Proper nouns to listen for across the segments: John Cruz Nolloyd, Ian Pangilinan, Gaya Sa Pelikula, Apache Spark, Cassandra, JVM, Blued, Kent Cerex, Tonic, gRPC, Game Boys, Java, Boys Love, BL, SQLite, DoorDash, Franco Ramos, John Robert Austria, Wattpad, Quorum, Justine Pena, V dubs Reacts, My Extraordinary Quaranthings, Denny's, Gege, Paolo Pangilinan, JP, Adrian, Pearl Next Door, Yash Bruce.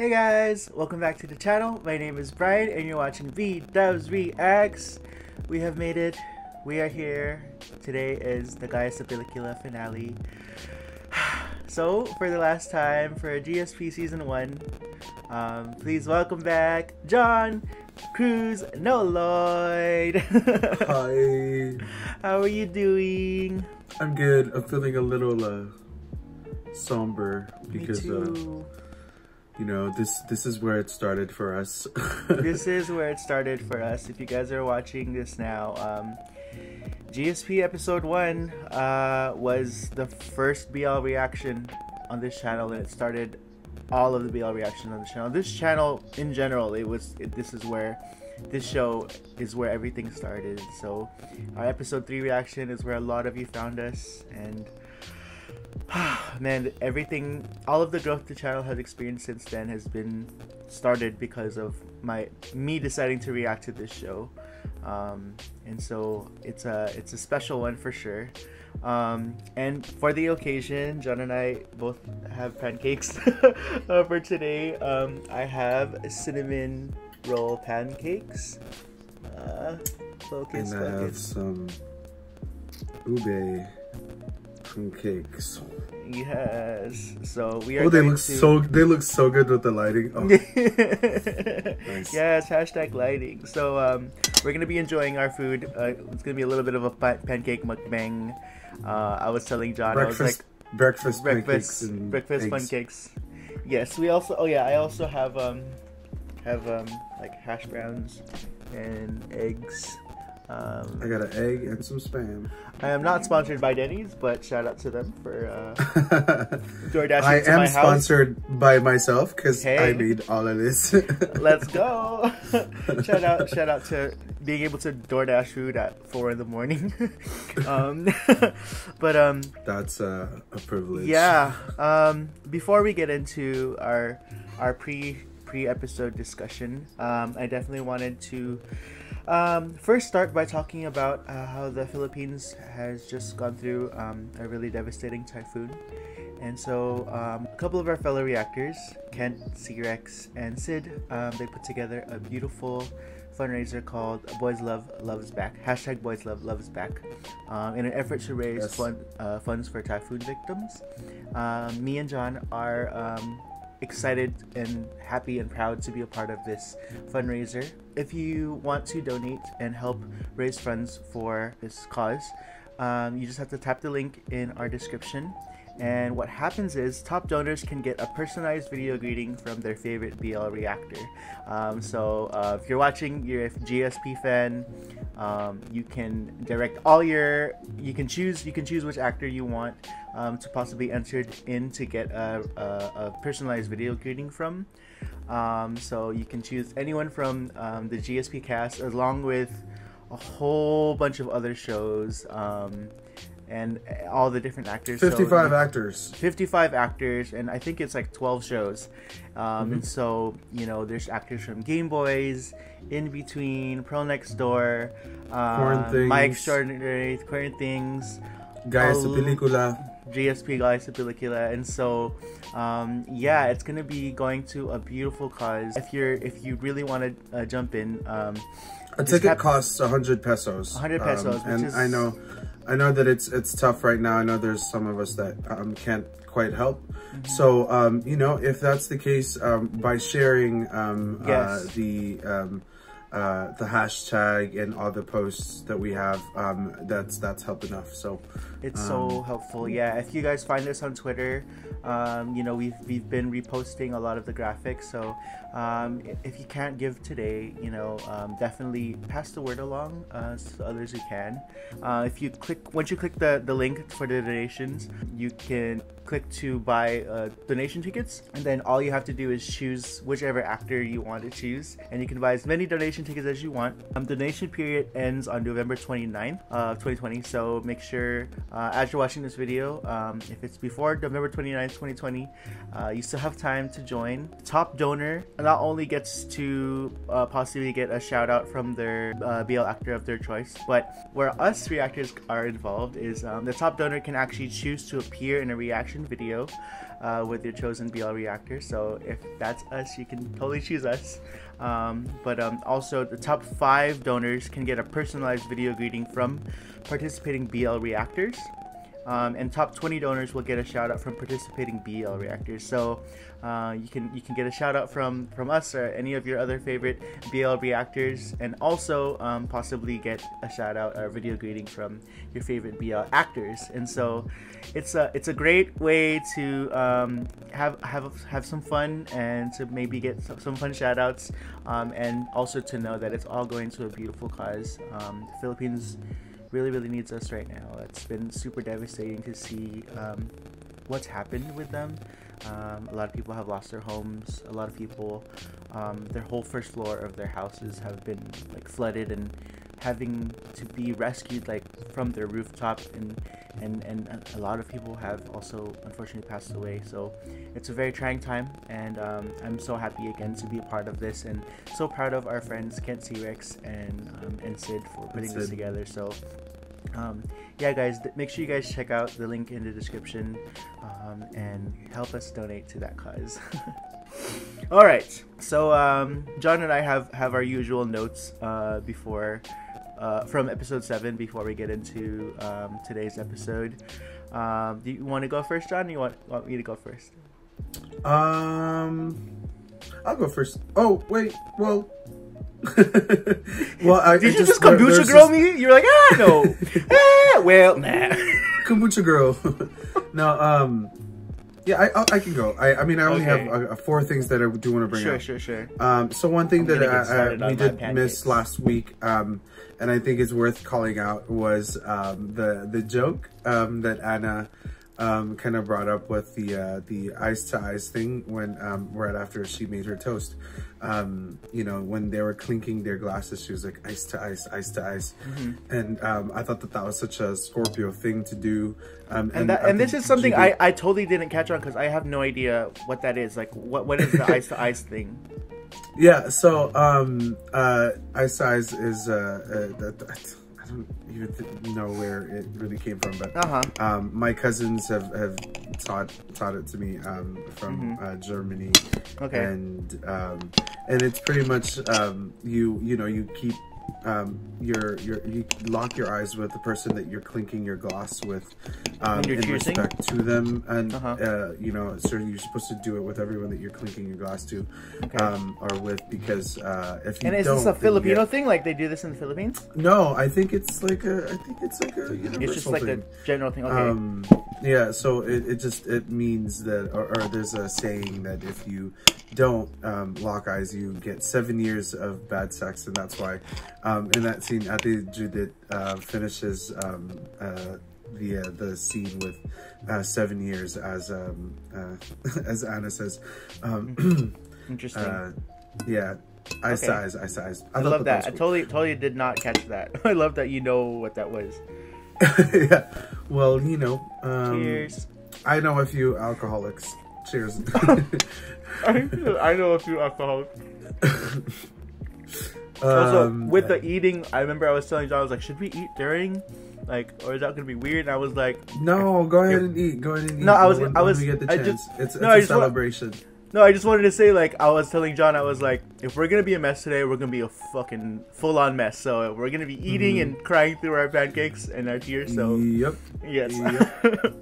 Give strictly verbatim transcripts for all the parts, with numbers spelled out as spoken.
Hey guys, welcome back to the channel. My name is Brian and you're watching V Dubs Reacts. We have made it. We are here. Today is the Gaya Sa Pelikula finale. So for the last time for G S P season one, um, please welcome back John Cruz Nolloyd. Hi. How are you doing? I'm good. I'm feeling a little uh, somber because uh, you know this this is where it started for us. This is where it started for us. If you guys are watching this now, um, G S P episode one uh, was the first B L reaction on this channel, and it started all of the B L reaction on the channel. This channel in general, it was it, this is where. This show is where everything started. So our episode three reaction is where a lot of you found us, and man, everything, all of the growth the channel has experienced since then has been started because of my me deciding to react to this show, um, and so it's a it's a special one for sure. Um, and for the occasion, John and I both have pancakes uh, for today. Um, I have cinnamon roll pancakes. Uh, focus, and I focus. have some ube pancakes. Yes. So we are. Oh, they look to... so. They look so good with the lighting. Oh. Nice. Yes. Hashtag lighting. So um, we're gonna be enjoying our food. Uh, it's gonna be a little bit of a pa pancake mukbang. Uh, I was telling John. Breakfast. I was like, breakfast. Breakfast. And breakfast eggs. Pancakes. Yes. We also. Oh yeah. I also have um. Have um like hash browns and eggs. Um, I got an egg and some spam. I am not sponsored by Denny's, but shout out to them for uh, DoorDash. I am my sponsored house. by myself because hey. I made all of this. Let's go! shout out! Shout out to being able to DoorDash food at four in the morning. um, but um, that's uh, a privilege. Yeah. Um, before we get into our our pre. pre-episode discussion, um, I definitely wanted to um, first start by talking about uh, how the Philippines has just gone through um, a really devastating typhoon. And so um, a couple of our fellow reactors, Kent, Cerex, and Sid, um, they put together a beautiful fundraiser called Boys Love Loves Back, hashtag Boys Love Loves Back, um, in an effort to raise yes. fund, uh, funds for typhoon victims. Um, me and John are um, excited and happy and proud to be a part of this fundraiser. If you want to donate and help raise funds for this cause, um, you just have to tap the link in our description. And what happens is top donors can get a personalized video greeting from their favorite B L reactor. Um, so uh, if you're watching, you're a G S P fan, um, you can direct all your, you can choose, you can choose which actor you want um, to possibly enter in to get a, a, a personalized video greeting from. Um, so you can choose anyone from um, the G S P cast, along with a whole bunch of other shows. Um, and all the different actors. fifty-five so, actors. fifty-five actors, and I think it's like twelve shows. Um, mm-hmm. And so, you know, there's actors from Game Boys, In Between, Pearl Next Door, um, My Extraordinary Quaranthings, Gaya Sa Pelikula. G S P Gaya Sa Pelikula. And so um, yeah, it's gonna be going to a beautiful cause. If you're if you really want to uh, jump in, um, a ticket costs one hundred pesos. one hundred pesos, um, which and is, I know, I know that it's it's tough right now. I know there's some of us that um, can't quite help. Mm-hmm. So um, you know, if that's the case, um, by sharing um, yes. uh, the um, uh, the hashtag and all the posts that we have, um, that's that's helped enough. So it's um, so helpful. Yeah, if you guys find us on Twitter, um, you know we've we've been reposting a lot of the graphics. So um, if you can't give today, you know um, definitely pass the word along uh, to others who can. Uh, if you click once you click the the link for the donations, you can click to buy uh, donation tickets, and then all you have to do is choose whichever actor you want to choose, and you can buy as many donation tickets as you want. Um, donation period ends on November twenty-ninth of twenty twenty, so make sure uh, as you're watching this video, um, if it's before November twenty-ninth twenty twenty, uh, you still have time to join. Top donor not only gets to uh, possibly get a shout out from their uh, B L actor of their choice, but where us reactors are involved is um, the top donor can actually choose to appear in a reaction video uh, with your chosen B L reactor. So if that's us, you can totally choose us. Um, but um, also, the top five donors can get a personalized video greeting from participating B L reactors. Um, and top twenty donors will get a shout out from participating B L reactors. So uh, you can you can get a shout out from from us or any of your other favorite B L reactors, and also um, possibly get a shout out or video greeting from your favorite B L actors. And so it's a it's a great way to um, have have have some fun and to maybe get some, some fun shout outs, um, and also to know that it's all going to a beautiful cause. Um, the Philippines really, really needs us right now. It's been super devastating to see um, what's happened with them. Um, a lot of people have lost their homes. A lot of people, um, their whole first floor of their houses have been like flooded, and having to be rescued like from their rooftop, and and and a lot of people have also unfortunately passed away. So it's a very trying time, and um, I'm so happy again to be a part of this, and so proud of our friends Kent Cerex and um, and Sid for putting this together. So um, yeah, guys, make sure you guys check out the link in the description, um, and help us donate to that cause. All right, so um, John and I have have our usual notes uh, before. Uh, from episode seven before we get into um, today's episode. Um, do you want to go first, John, or you want, want me to go first? Um, I'll go first. Oh, wait, well... well I, Did I you just kombucha girl this... me? You're like, ah, no. ah, well, nah. Kombucha girl. no, um... Yeah, I, I I can go. I I mean, I only okay. have uh, four things that I do want to bring sure, up. Sure, sure, sure. Um, so one thing I'm that I, I, we did miss last week, um, and I think is worth calling out, was um, the the joke um, that Anna um, kind of brought up with the uh, the eyes to eyes thing when um, right after she made her toast. Um, you know, when they were clinking their glasses, she was like, ice to ice, ice to ice. Mm-hmm. And um, I thought that that was such a Scorpio thing to do. Um, and and, that, and this is something I, I totally didn't catch on, because I have no idea what that is. Like, what what is the ice to ice thing? Yeah, so um, uh, ice to ice is... Uh, uh, that, that, I don't even know where it really came from, but uh-huh. um, my cousins have, have taught taught it to me um, from mm-hmm. uh, Germany. Okay. And... Um, And it's pretty much um, you. You know, you keep um, your your you lock your eyes with the person that you're clinking your glass with, um, in choosing? respect to them, and uh-huh. uh, you know, so you're supposed to do it with everyone that you're clinking your glass to, okay. um, or with, because uh, if you and is don't, this a Filipino get... thing? Like they do this in the Philippines? No, I think it's like a. I think it's like a. Universal it's just like thing. a general thing. Okay. Um, yeah. So it, it just it means that, or, or there's a saying that if you don't um, lock eyes, you get seven years of bad sex, and that's why um, in that scene, Ate Judith uh, finishes um, uh, the uh, the scene with uh, seven years, as um, uh, as Anna says. Um, Interesting. Uh, yeah, I okay. size, I size. I, I love that. that I totally, totally did not catch that. I love that you know what that was. yeah. Well, you know. Um, Cheers. I know a few alcoholics. Cheers. I know a few alcoholics. um, also, with the eating, I remember I was telling John, I was like, should we eat during? Like, or is that gonna be weird? And I was like, no, go ahead and eat. Go ahead and eat. No, I was, when, I was, when we get the I chance. Just, it's, it's no, a I just celebration. Want, no, I just wanted to say, like, I was telling John, I was like, if we're gonna be a mess today, we're gonna be a fucking full-on mess. So we're gonna be eating mm-hmm. and crying through our pancakes and our tears. So yep, yes. Yep.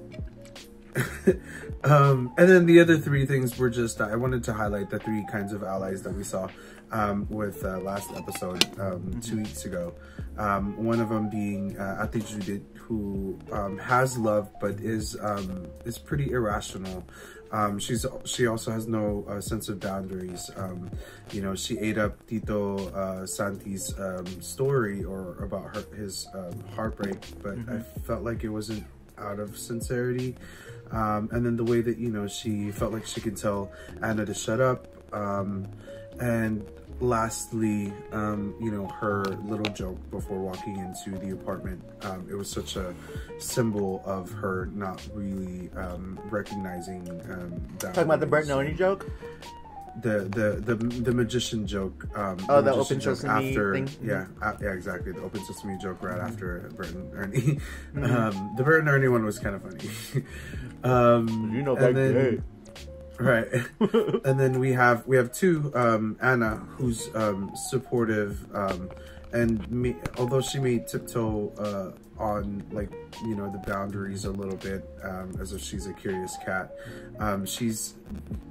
um, and then the other three things were just, uh, I wanted to highlight the three kinds of allies that we saw um, with uh, last episode um, mm-hmm. two weeks ago. Um, one of them being uh, Ate Judith, who um, has love but is um, is pretty irrational. Um, she's she also has no uh, sense of boundaries. Um, you know, she ate up Tito uh, Santi's um, story or about her, his um, heartbreak, but mm-hmm. I felt like it wasn't out of sincerity. Um, and then the way that, you know, she felt like she could tell Anna to shut up. Um, and lastly, um, you know, her little joke before walking into the apartment. Um, it was such a symbol of her not really um, recognizing um, that. Talking about the Bert Noni joke? the the the the magician joke. Um, oh, the, the open sesame after, thing. Yeah, uh, yeah, exactly. The open sesame joke right mm-hmm. after Bert and Ernie. Mm-hmm. um, the Bert and Ernie one was kind of funny. um, you know, back then, right? And then we have we have two um, Anna, who's um, supportive, um, and me. Although she may tiptoe uh, on like you know the boundaries a little bit, um, as if she's a curious cat. Um, she's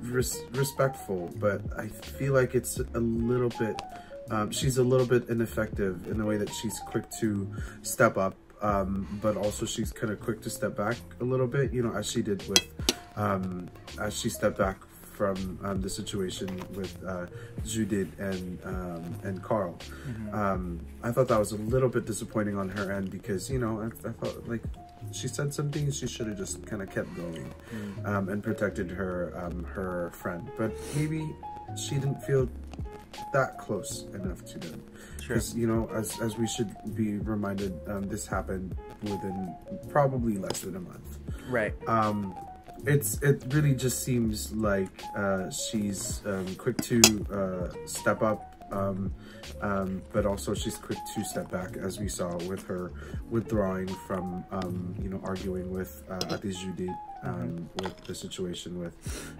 res respectful, but I feel like it's a little bit. Um, she's a little bit ineffective in the way that she's quick to step up, um, but also she's kind of quick to step back a little bit. You know, as she did with. Um, as she stepped back from um, the situation with uh, Judith and um, and Carl. Mm-hmm. um, I thought that was a little bit disappointing on her end because, you know, I, I felt like she said something she should have just kind of kept going mm-hmm. um, and protected her um, her friend. But maybe she didn't feel that close enough to them. Because, sure. you know, as, as we should be reminded, um, this happened within probably less than a month. Right. Um, It's it really just seems like uh, she's um, quick to uh, step up, um, um, but also she's quick to step back, as we saw with her withdrawing from um, you know arguing with uh, Ate Judith um, mm-hmm. with the situation with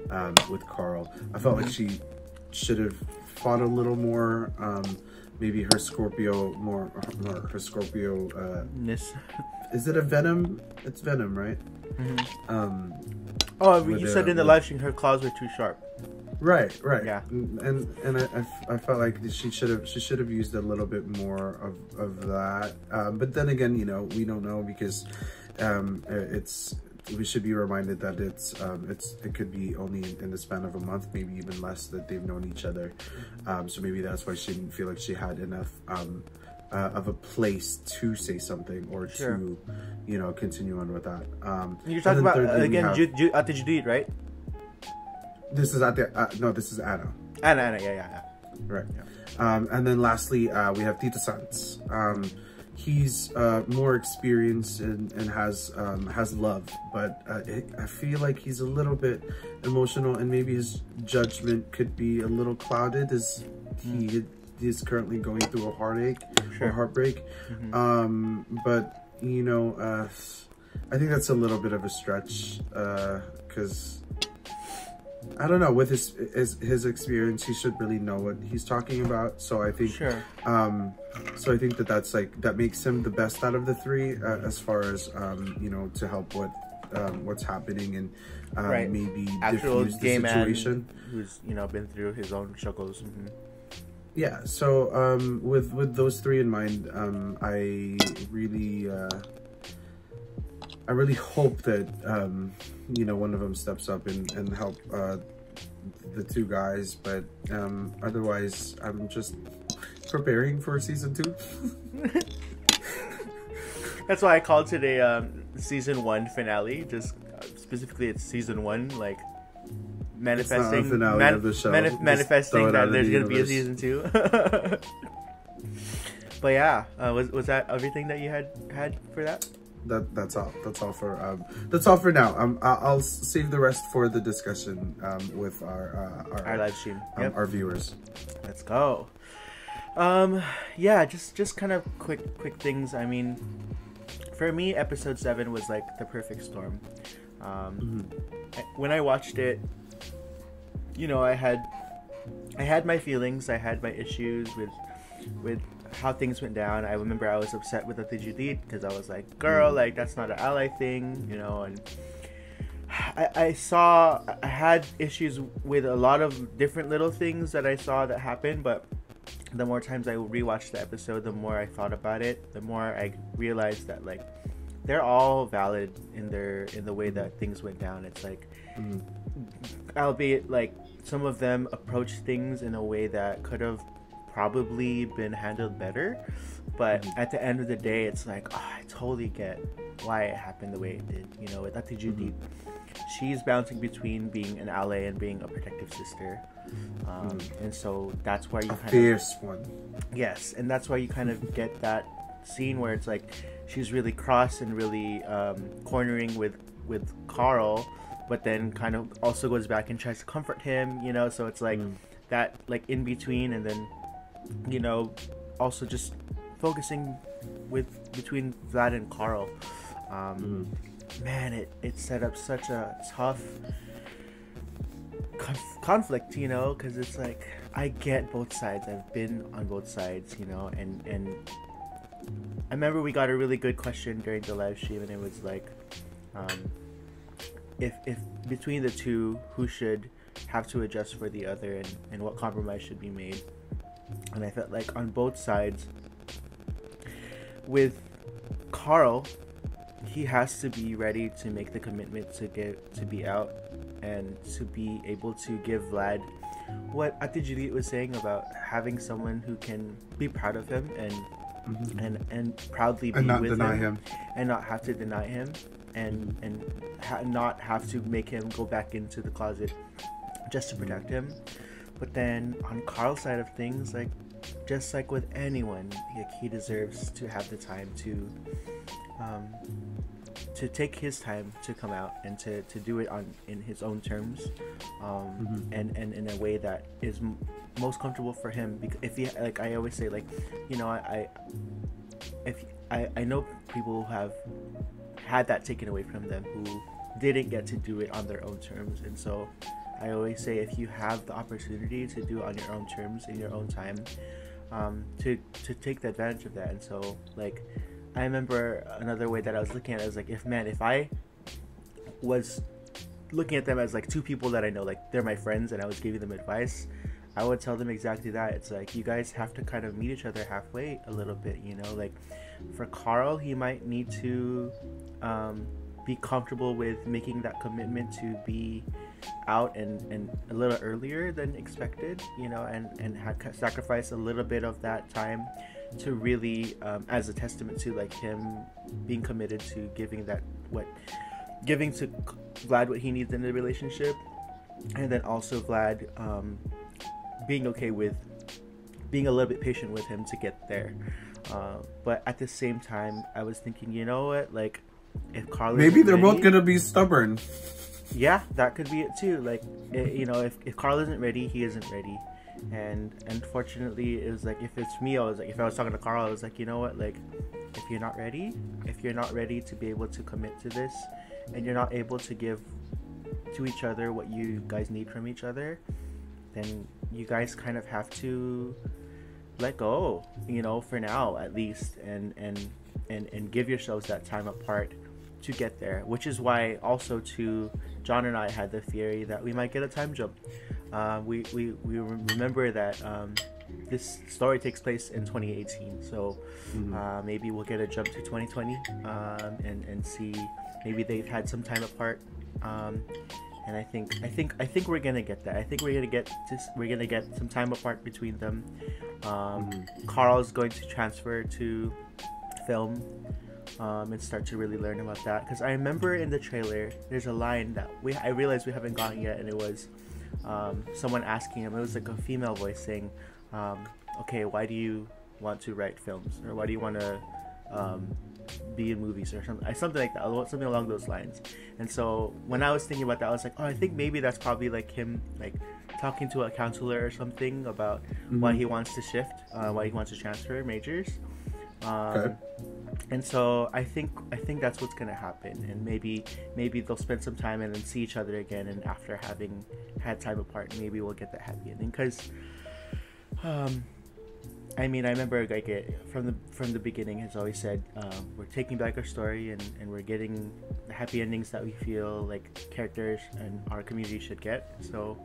um, with Carl. I felt like she should have fought a little more. Um, maybe her Scorpio more, more her Scorpio. Uh, Ness. Is it a venom? It's venom, right? Mm-hmm. Um. Oh, you the, said in the live stream her claws were too sharp. Right, right. Yeah, and and I, I felt like she should have she should have used a little bit more of of that. Um, but then again, you know, we don't know because um, it's we should be reminded that it's um, it's it could be only in, in the span of a month, maybe even less, that they've known each other. Um, so maybe that's why she didn't feel like she had enough. Um, Uh, of a place to say something or sure. to, you know, continue on with that. Um, You're talking about, uh, again, have, Ate Judith, right? This is Ate, uh, no, this is Anna. Anna, Anna, yeah, yeah, yeah. Right. Yeah. Um, and then lastly, uh, we have Tito Sanz. Um, he's uh, more experienced and, and has um, has love, but uh, it, I feel like he's a little bit emotional and maybe his judgment could be a little clouded as he... Mm. He's currently going through a heartache sure. or heartbreak. Mm-hmm. Um, but, you know, uh, I think that's a little bit of a stretch because, uh, I don't know, with his, his his experience, he should really know what he's talking about. So I think sure. um, so I think that that's like, that makes him the best out of the three uh, as far as, um, you know, to help with um, what's happening and um, right. maybe actual diffuse the situation. Who's, you know, been through his own struggles. Mm-hmm. Yeah, so um, with with those three in mind, um, I really uh, I really hope that um, you know one of them steps up and and help uh, the two guys. But um, otherwise, I'm just preparing for season two. That's why I called today um, season one finale. Just specifically, it's season one, like. Manifesting, man of the show. Manif manifesting that there's the gonna be a season two. But yeah, uh, was was that everything that you had had for that? That that's all. That's all for um. That's all for now. Um, I'll save the rest for the discussion um with our uh, our, our live stream, um, yep. our viewers. Let's go. Um, yeah, just just kind of quick quick things. I mean, for me, episode seven was like the perfect storm. Um, mm-hmm. I, when I watched it. You know, I had, I had my feelings. I had my issues with, with how things went down. I remember I was upset with Ate Judith because I was like, "Girl, like that's not an ally thing," you know. And I, I saw I had issues with a lot of different little things that I saw that happened. But the more times I rewatched the episode, the more I thought about it, the more I realized that like they're all valid in their in the way that things went down. It's like, mm-hmm. albeit like. Some of them approach things in a way that could have probably been handled better. But mm-hmm. at the end of the day, it's like, oh, I totally get why it happened the way it did. You know, with Ate Judith, mm-hmm. she's bouncing between being an ally and being a protective sister. Um, mm-hmm. And so that's why you a kind fierce of... fierce one. Yes, and that's why you kind of get that scene where it's like, she's really cross and really um, cornering with with Carl, but then kind of also goes back and tries to comfort him, you know. So it's like mm. that, like, in between, and then, you know, also just focusing with between Vlad and Carl. Um, mm. Man, it, it set up such a tough conf- conflict, you know, because it's like, I get both sides. I've been on both sides, you know, and, and I remember we got a really good question during the live stream, and it was like, um, if if between the two, who should have to adjust for the other, and, and what compromise should be made. And I felt like on both sides, with Carl, he has to be ready to make the commitment to get to be out and to be able to give Vlad what Ate Juliet was saying about having someone who can be proud of him and mm-hmm. and and proudly be and not with deny him, him and not have to deny him and mm-hmm. and ha- not have to make him go back into the closet just to protect him. But then on Carl's side of things, like, just like with anyone, like, he deserves to have the time to um, to take his time to come out and to, to do it on in his own terms, um, mm-hmm. and, and in a way that is m- most comfortable for him. Because if he, like I always say, like, you know, I, I if I, I know people who have had that taken away from them, who didn't get to do it on their own terms, and so I always say, if you have the opportunity to do it on your own terms, in your own time, um, to to take the advantage of that. And so, like, I remember another way that I was looking at it, I was like, if, man, if I was looking at them as, like, two people that I know, like, they're my friends, and I was giving them advice, I would tell them exactly that. It's like, you guys have to kind of meet each other halfway a little bit, you know? Like, for Carl, he might need to um, be comfortable with making that commitment to be out and and a little earlier than expected, you know, and and had sacrificed a little bit of that time to really um as a testament to, like, him being committed to giving that what giving to Vlad what he needs in the relationship, and then also Vlad um being okay with being a little bit patient with him to get there. Uh, but at the same time, I was thinking, you know what, like, if Carlos maybe they're ready, both gonna be stubborn. Yeah, that could be it too. Like, it, you know, if, if Carl isn't ready, he isn't ready. And unfortunately, it was like, if it's me, I was like, if I was talking to Carl, I was like, you know what, like, if you're not ready, if you're not ready to be able to commit to this, and you're not able to give to each other what you guys need from each other, then you guys kind of have to let go, you know, for now at least, and and and, and give yourselves that time apart to get there. Which is why also too, John and I had the theory that we might get a time jump. Uh, we, we, we remember that um, this story takes place in twenty eighteen, so mm-hmm. uh, maybe we'll get a jump to twenty twenty, um, and, and see, maybe they've had some time apart, um, and I think I think I think we're gonna get that. I think we're gonna get this, we're gonna get some time apart between them. Um, mm-hmm. Carl's going to transfer to film. Um, and start to really learn about that, because I remember in the trailer there's a line that we I realized we haven't gotten yet, and it was um, someone asking him, it was like a female voice saying, um, okay, why do you want to write films, or why do you want to um, be in movies, or something, something like that, something along those lines. And so when I was thinking about that, I was like, oh, I think maybe that's probably like him, like, talking to a counselor or something about mm-hmm. why he wants to shift, uh, why he wants to transfer majors. Um, okay. And so I think I think that's what's gonna happen, and maybe maybe they'll spend some time and then see each other again, and after having had time apart, maybe we'll get that happy ending. Because, um, I mean, I remember Gege from the from the beginning has always said, um, we're taking back our story, and, and we're getting the happy endings that we feel like characters and our community should get. So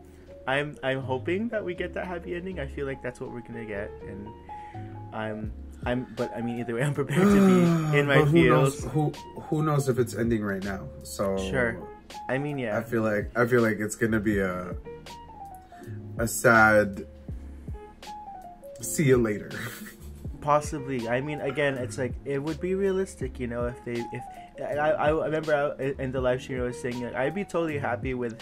I'm I'm hoping that we get that happy ending. I feel like that's what we're gonna get, and I'm. I'm, but I mean, either way, I'm prepared to be in my field. Who, who knows if it's ending right now? So sure, I mean, yeah. I feel like I feel like it's gonna be a a sad. See you later. Possibly. I mean, again, it's like, it would be realistic, you know, if they if I I remember in the live stream I was saying, like, I'd be totally happy with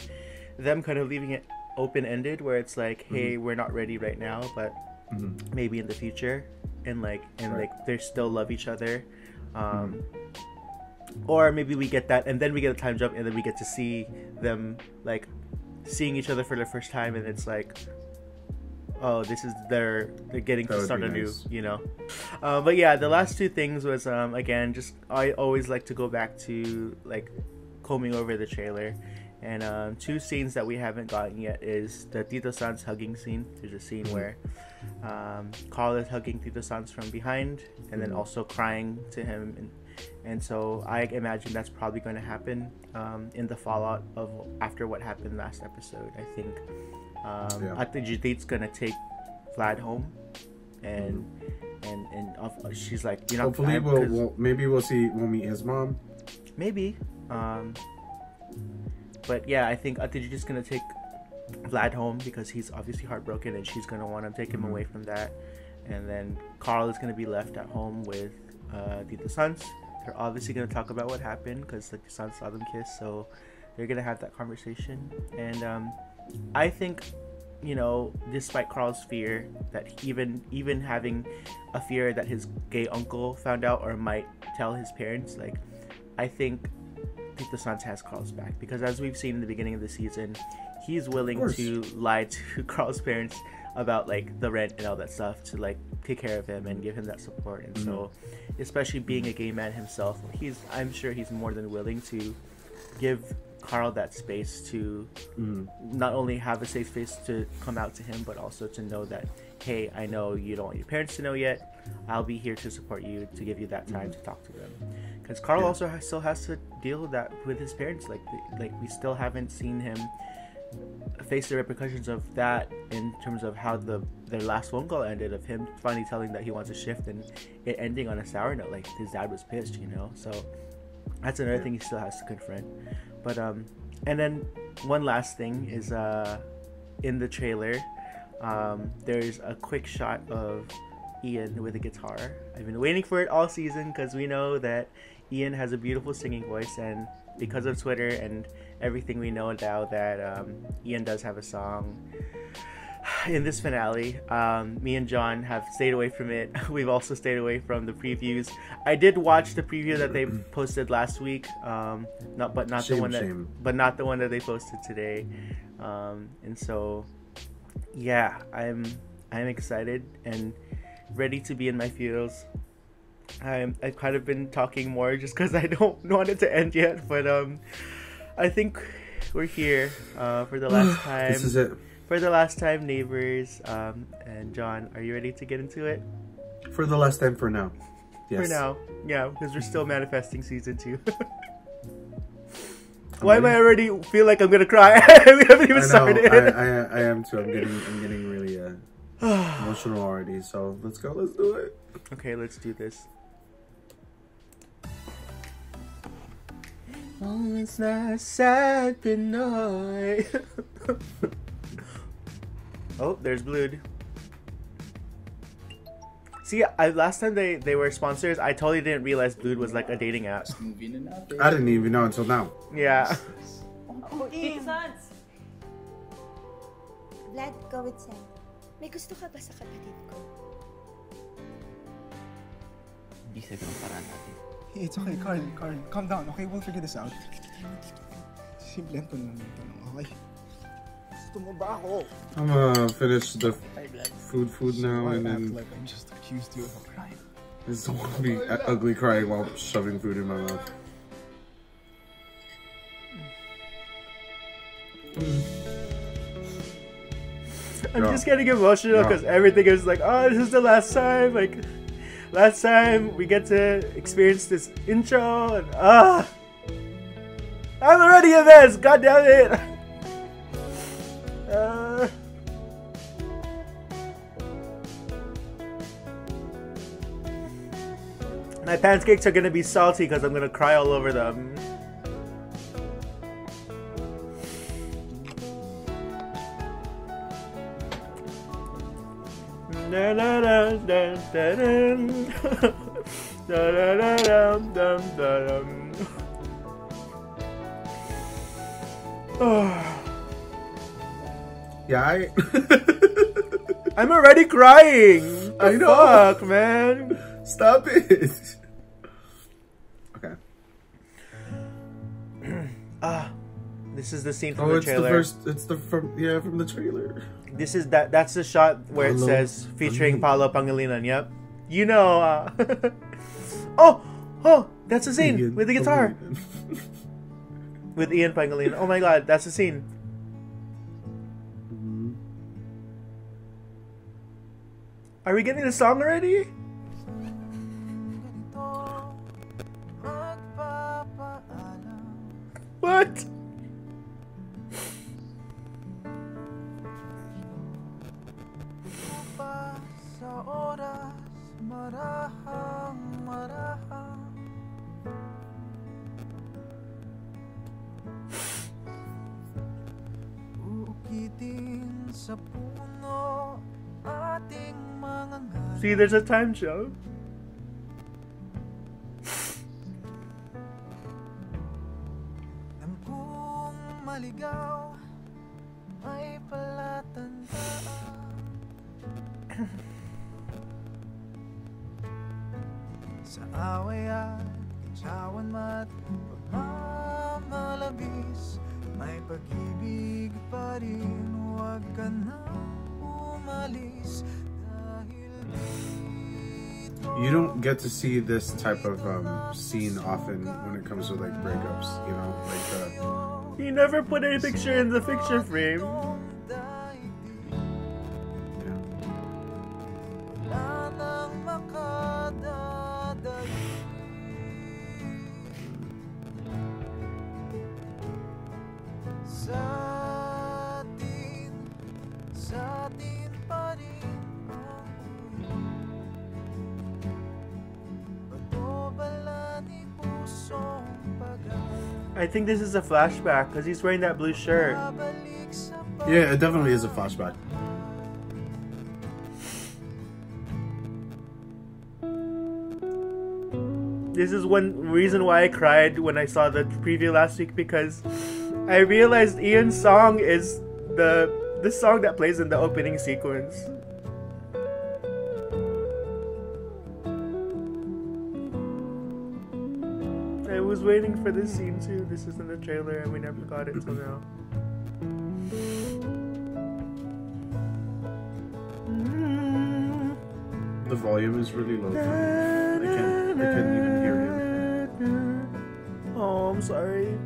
them kind of leaving it open ended, where it's like, hey, mm-hmm. we're not ready right now, but mm-hmm. maybe in the future. And like and right. like they still love each other, um, mm-hmm. Or maybe we get that and then we get a time jump and then we get to see them like seeing each other for the first time and it's like, oh, this is their, they're getting to start anew, you know. Uh, but yeah, the last two things was, um, again, just I always like to go back to like combing over the trailer. And um, two scenes that we haven't gotten yet is the Tito Sanz hugging scene. There's a scene where um, Carl is hugging Tito Sanz from behind and then also crying to him. And, and so I imagine that's probably going to happen um, in the fallout of after what happened last episode. I think um, yeah. Ate Judith's going to take Vlad home. And mm-hmm. and and uh, she's like, you know, hopefully we'll, we'll, maybe we'll see, we'll meet his mom. Maybe. Um, But yeah, I think Ate Gigi's gonna take Vlad home because he's obviously heartbroken and she's gonna want to take him mm-hmm. away from that. And then Carl is gonna be left at home with uh, Tito Sanz. They're obviously gonna talk about what happened because like, Sanz saw them kiss, so they're gonna have that conversation. And um, I think, you know, despite Carl's fear that he even even having a fear that his gay uncle found out or might tell his parents, like I think. Tito Sanz has Carl's back because as we've seen in the beginning of the season, he's willing to lie to Carl's parents about like the rent and all that stuff to like take care of him and give him that support. And mm-hmm. so, especially being a gay man himself, he's I'm sure he's more than willing to give Carl that space to mm-hmm. not only have a safe space to come out to him, but also to know that, hey, I know you don't want your parents to know yet. I'll be here to support you, to give you that time mm-hmm. to talk to them. Because Carl yeah. also has, still has to deal with that with his parents. Like, like we still haven't seen him face the repercussions of that in terms of how the their last phone call ended, of him finally telling that he wants a shift and it ending on a sour note. Like, his dad was pissed, you know? So that's another yeah. thing he still has to confront. But, um, and then one last thing is uh, in the trailer, um, there's a quick shot of Ian with a guitar. I've been waiting for it all season because we know that Ian has a beautiful singing voice, and because of Twitter and everything, we know now that um, Ian does have a song in this finale. Um, me and John have stayed away from it. We've also stayed away from the previews. I did watch the preview that they posted last week, um, not but not shame, the one that shame. but not the one that they posted today. Um, and so, yeah, I'm I'm excited and ready to be in my feels. I'm, I've kind of been talking more just because I don't want it to end yet, but um, I think we're here uh, for the last time. This is it. For the last time, neighbors. Um, and John, are you ready to get into it? For the last time, for now. Yes. For now, yeah, because we're still manifesting season two. Why am I already feel like I'm gonna cry? We haven't even I know, started. I, I, I am too. I'm getting, I'm getting really. Uh... emotional already, so let's go, let's do it. Okay, let's do this. Oh, it's not sad, but no. Oh, there's Blued. See, I, last time they, they were sponsors, I totally didn't realize Blued was like a dating app. I didn't even know until now. Yeah. Oh, it's us. Vlad, go with Sam. May gusto ka ba sa kapatid ko? Hindi sa ibang paraan natin. Hey, it's okay, Carl. Carl, calm down, okay? We'll figure this out. Simple ko naman yung tanong, okay? Gusto mo ba ako? I'm gonna finish the food food now and then... Like I'm just accused you of a crime. This is gonna be ugly crying while shoving food in my mouth. Mm. I'm yeah. just getting emotional because yeah. everything is like, oh, this is the last time. Like, last time we get to experience this intro, and ah, uh, I'm already in this. God damn it! Uh, my pancakes are gonna be salty because I'm gonna cry all over them. Da da da da da da da da da da da. Yeah, I... I'm already crying. I know. Fuck, man. Stop it. Okay. Ah, this is the scene from oh, the trailer. Oh, it's the first. It's the from yeah from the trailer. This is that. That's the shot where Paolo, it says featuring Paolo Pangilinan. Yep. You know. Uh, oh, oh, that's the scene Ian with the guitar. With Ian Pangilinan. Oh my God, that's the scene. Are we getting the song already? What? See, there's a time jump. You don't get to see this type of um, scene often when it comes to like breakups, you know? Like, uh, you never put any picture in the picture frame. I think this is a flashback because he's wearing that blue shirt. Yeah, it definitely is a flashback. This is one reason why I cried when I saw the preview last week, because I realized Ian's song is the, the song that plays in the opening sequence. I was waiting for this scene too. This is in the trailer and we never got it till now. The volume is really low. I can't, I can't even hear him. Oh, I'm sorry.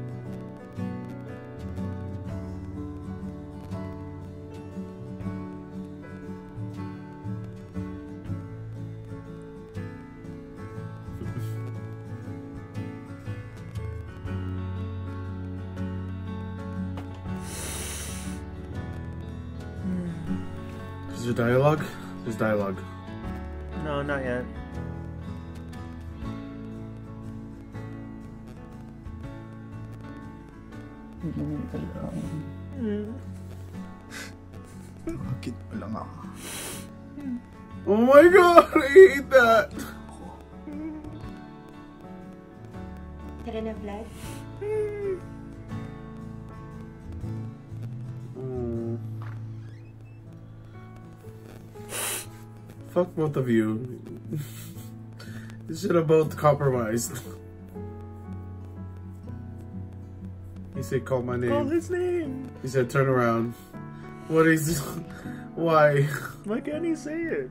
Is there dialogue? There's dialogue. No, not yet. Oh my God, I hate that! Fuck both of you. You should have both compromised. He said, call my name. Call his name. He said, turn around. What is this? Why? Why can't he say it?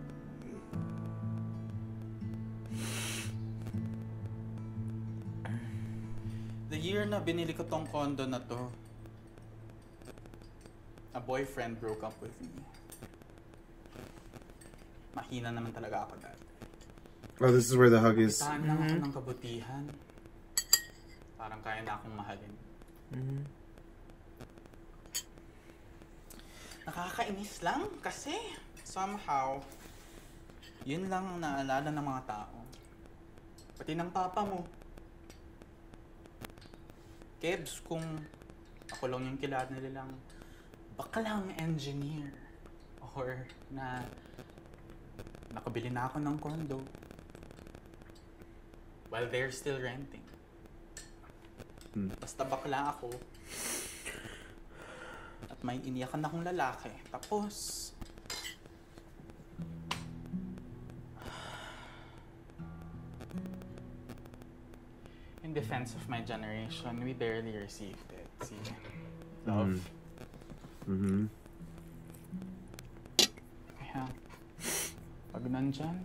The year na binili ko tong condo na to, a boyfriend broke up with me. Mahina naman talaga ako dati. Oh, this is where the hug is. Tahan lang ako ng kabutihan. Parang kaya na akong mahalin. Mm-hmm. Nakakainis lang kasi somehow, yun lang ang naalala ng mga tao. Pati ng papa mo. Kebs, kung ako lang yung kilala nilang baklang engineer or na nakabili na ako ng condo while they're still renting. Hmm. Basta bakla ako at may iniyakan akong lalaki. Tapos in defense of my generation, we barely received it. See? Love. Mm-hmm. Yeah. Pag nandyan,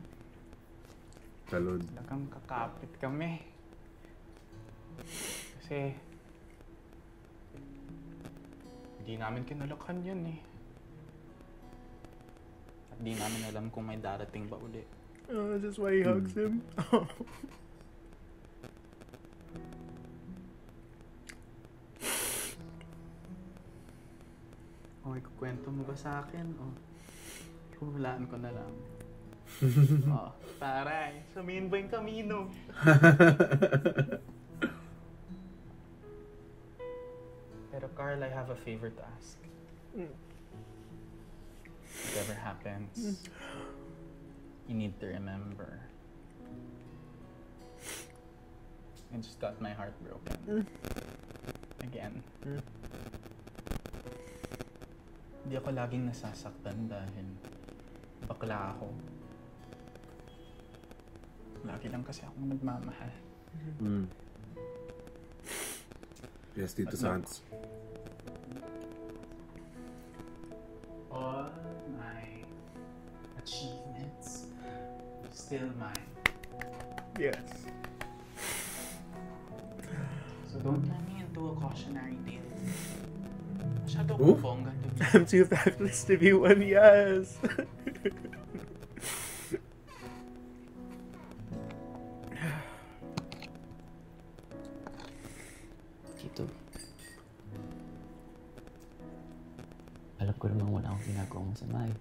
talod. Talagang kakapit kami. Kasi, hindi namin kinalakhan yun eh. At di namin alam kung may darating ba ulit. Oh, that's just why he hugs him. Oh. O, ikukwento mo ba sa akin? O, hulaan ko na lang. O, taray, samayin ba yung kamino? Pero Carl, I have a favor to ask. Whatever happens, you need to remember. I just got my heart broken. Again. Hindi ako laging nasasaktan dahil bakla ako. Lagi lang kasi akong nagmamahal. Mm. Yes, Tito Sanz. All my achievements are still mine. Yes. So don't let me into a cautionary tale. Masyado ko bongga. I'm too fabulous to be one, yes! Tito, alam ko naman wala akong ginagawa mo sa may.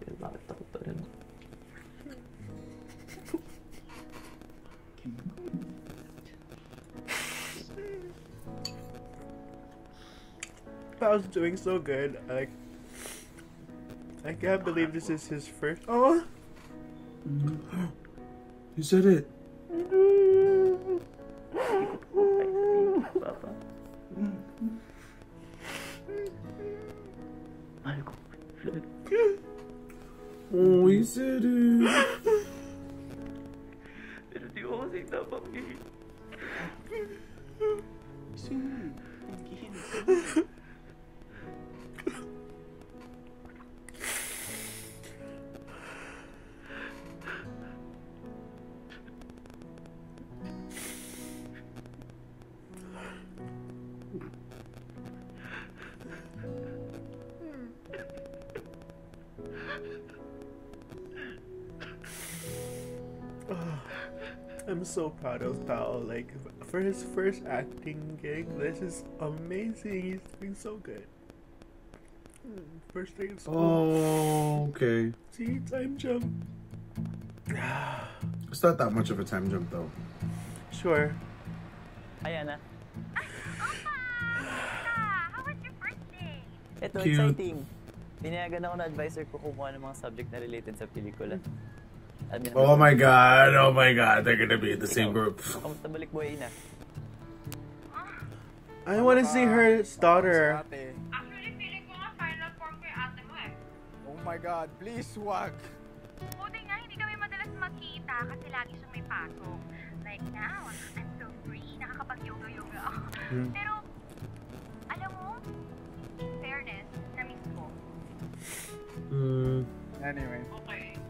Pero bakit takot pa rin? I was doing so good. I I can't believe this is his first. Oh, you said it. Oh, you said it. I'm so proud of Paolo, like, for his first acting gig, this is amazing, he's doing so good. First day of school. Oh, okay. See, time jump. It's not that much of a time jump, though. Sure. Hi, Anna. Hi, how was your first day? Ito, cute. Exciting. Binayagan ako na advisor ko kumuha ng mga subject na related sa pelikula. Oh my god, oh my god, they're gonna be in the same group. I wanna see her daughter. Actually, feeling ko nga final form ko yung ate mo eh. Oh my god, please wag. Buti nga, hindi kami madalas makita kasi lagi siyang may pasok. Like now, I'm so free, nakakapag-yoga-yoga ako. Pero, alam mo, in fairness, na-miss ko. Anyway,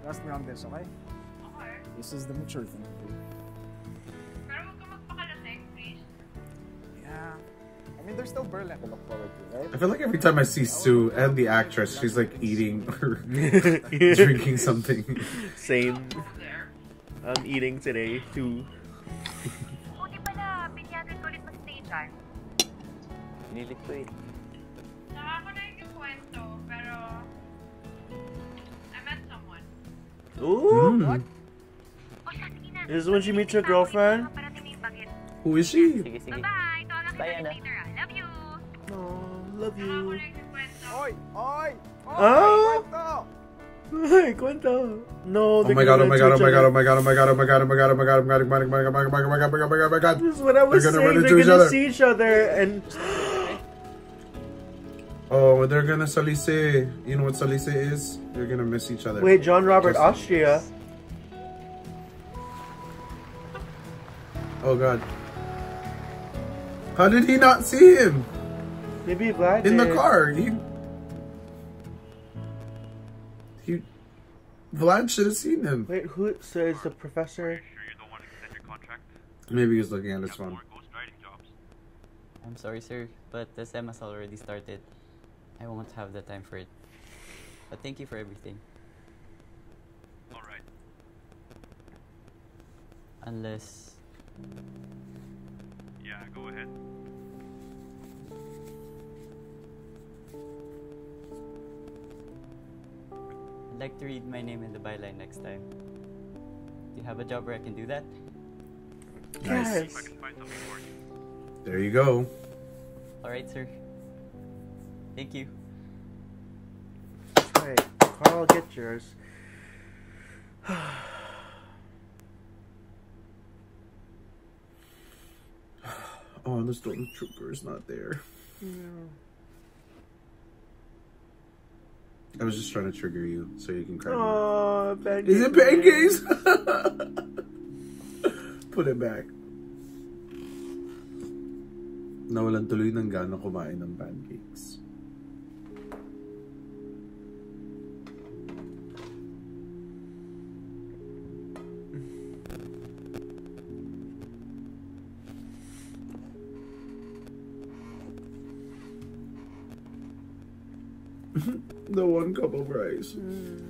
trust me on this, okay? This is the mature thing to do. Pero huwag ka magpakalasing, please. Yeah. I mean, there's still Berlin to look forward to, right? I feel like every time I see Sue and the actress, she's like eating or drinking something. Same. I'm eating today, too. Buti pala, binyagan ko ulit mag-stay dyan. Pinilit ko eh. Nakako na yung kwento, pero... I met someone. Ooh! What? This is when she meets her girlfriend. Who is she? Bye-bye. Love you. Oh, love you. Oi, oi, oh, no. Oh my god! Oh my god! Oh my god! Oh my god! Oh my god! Oh my god! Oh my god! Oh my god! Oh my god! Oh my god! Oh my god! Oh my god! Oh my god! Oh my god! This is what I was saying. They're gonna see each other and. Oh, they're gonna salise. You know what salise is? They're gonna miss each other. Wait, John Robert Austria. Oh god. How did he not see him? Maybe blinded. In the car. He... He... Vlad should have seen him. Wait, who? So is the professor? Are you sure you're the one who sent your contract? Maybe he's looking at his phone. I'm sorry, sir, but the sem has already started. I won't have the time for it. But thank you for everything. Alright. Unless... Yeah, go ahead. I'd like to read my name in the byline next time. Do you have a job where I can do that? Nice. Yes. There you go. Alright, sir. Thank you. Alright, Carl, get yours. Oh, the stormtrooper is not there. No. I was just trying to trigger you so you can cry. Oh, pancakes. Is it pancakes? Put it back. Nawalan tuloy ng gana kumain ng pancakes. The one cup of rice. Mm.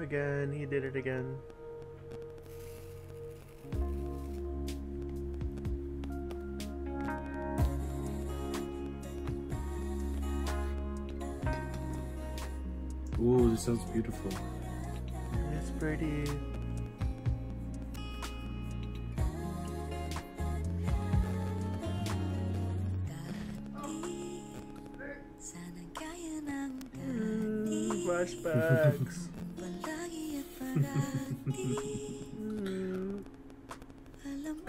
Again, he did it again. Ooh, this sounds beautiful. It's pretty. Mm, flashbacks.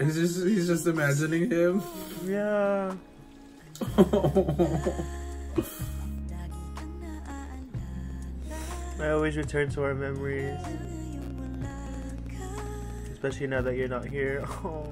He's just, he's just imagining him. Yeah. I always return to our memories. Especially now that you're not here. Oh.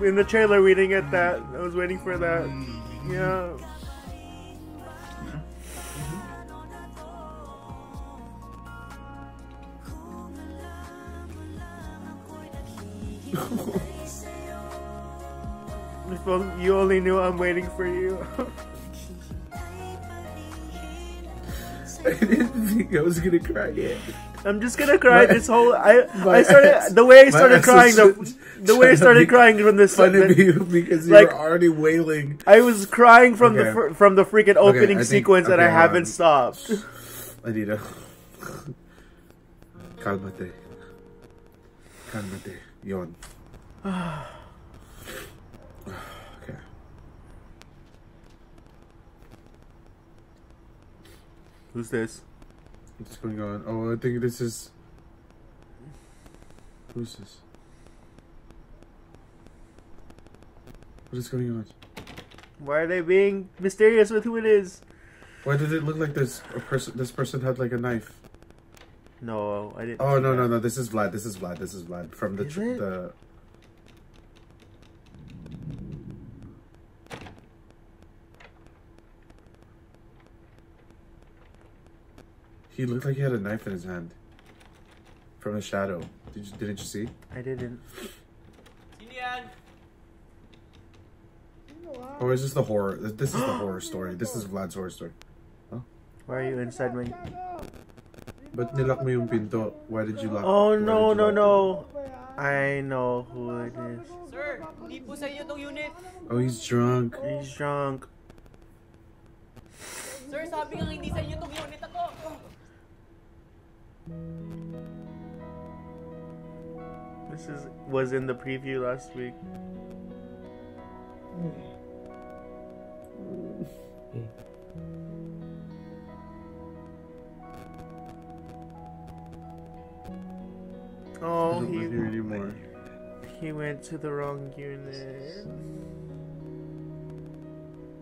In the trailer, we didn't get that. I was waiting for that. Yeah. If you only knew I'm waiting for you. I didn't think I was gonna cry yet. I'm just gonna cry my, this whole. I I started ex, the way I started crying the the way I started crying from this. Funny segment, you because you like, were already wailing. I was crying from okay. the from the freaking opening okay, think, sequence okay, that I haven't um, stopped. Anita, calmate, calmate, yon. Okay. Who's this? What's going on? Oh, I think this is... Who's this? What is going on? Why are they being mysterious with who it is? Why did it look like this a person? This person had like a knife? No, I didn't. Oh, no, no, no. This is Vlad. This is Vlad. This is Vlad. From the... Is tr it? the... He looked like he had a knife in his hand. From the shadow. Did you, didn't you see? I didn't. Oh, is this the horror? This is the horror story. This is Vlad's horror story. Huh? Why are you inside me? But nilock mo yung pinto. Why did you lock? Oh no no no! I know who it is. Sir, hindi po sa inyo tong unit. Oh, he's drunk. He's drunk. Sir, sabi nga hindi sa inyo itong unit ako! This is was in the preview last week. Oh, he, anymore. He went to the wrong unit.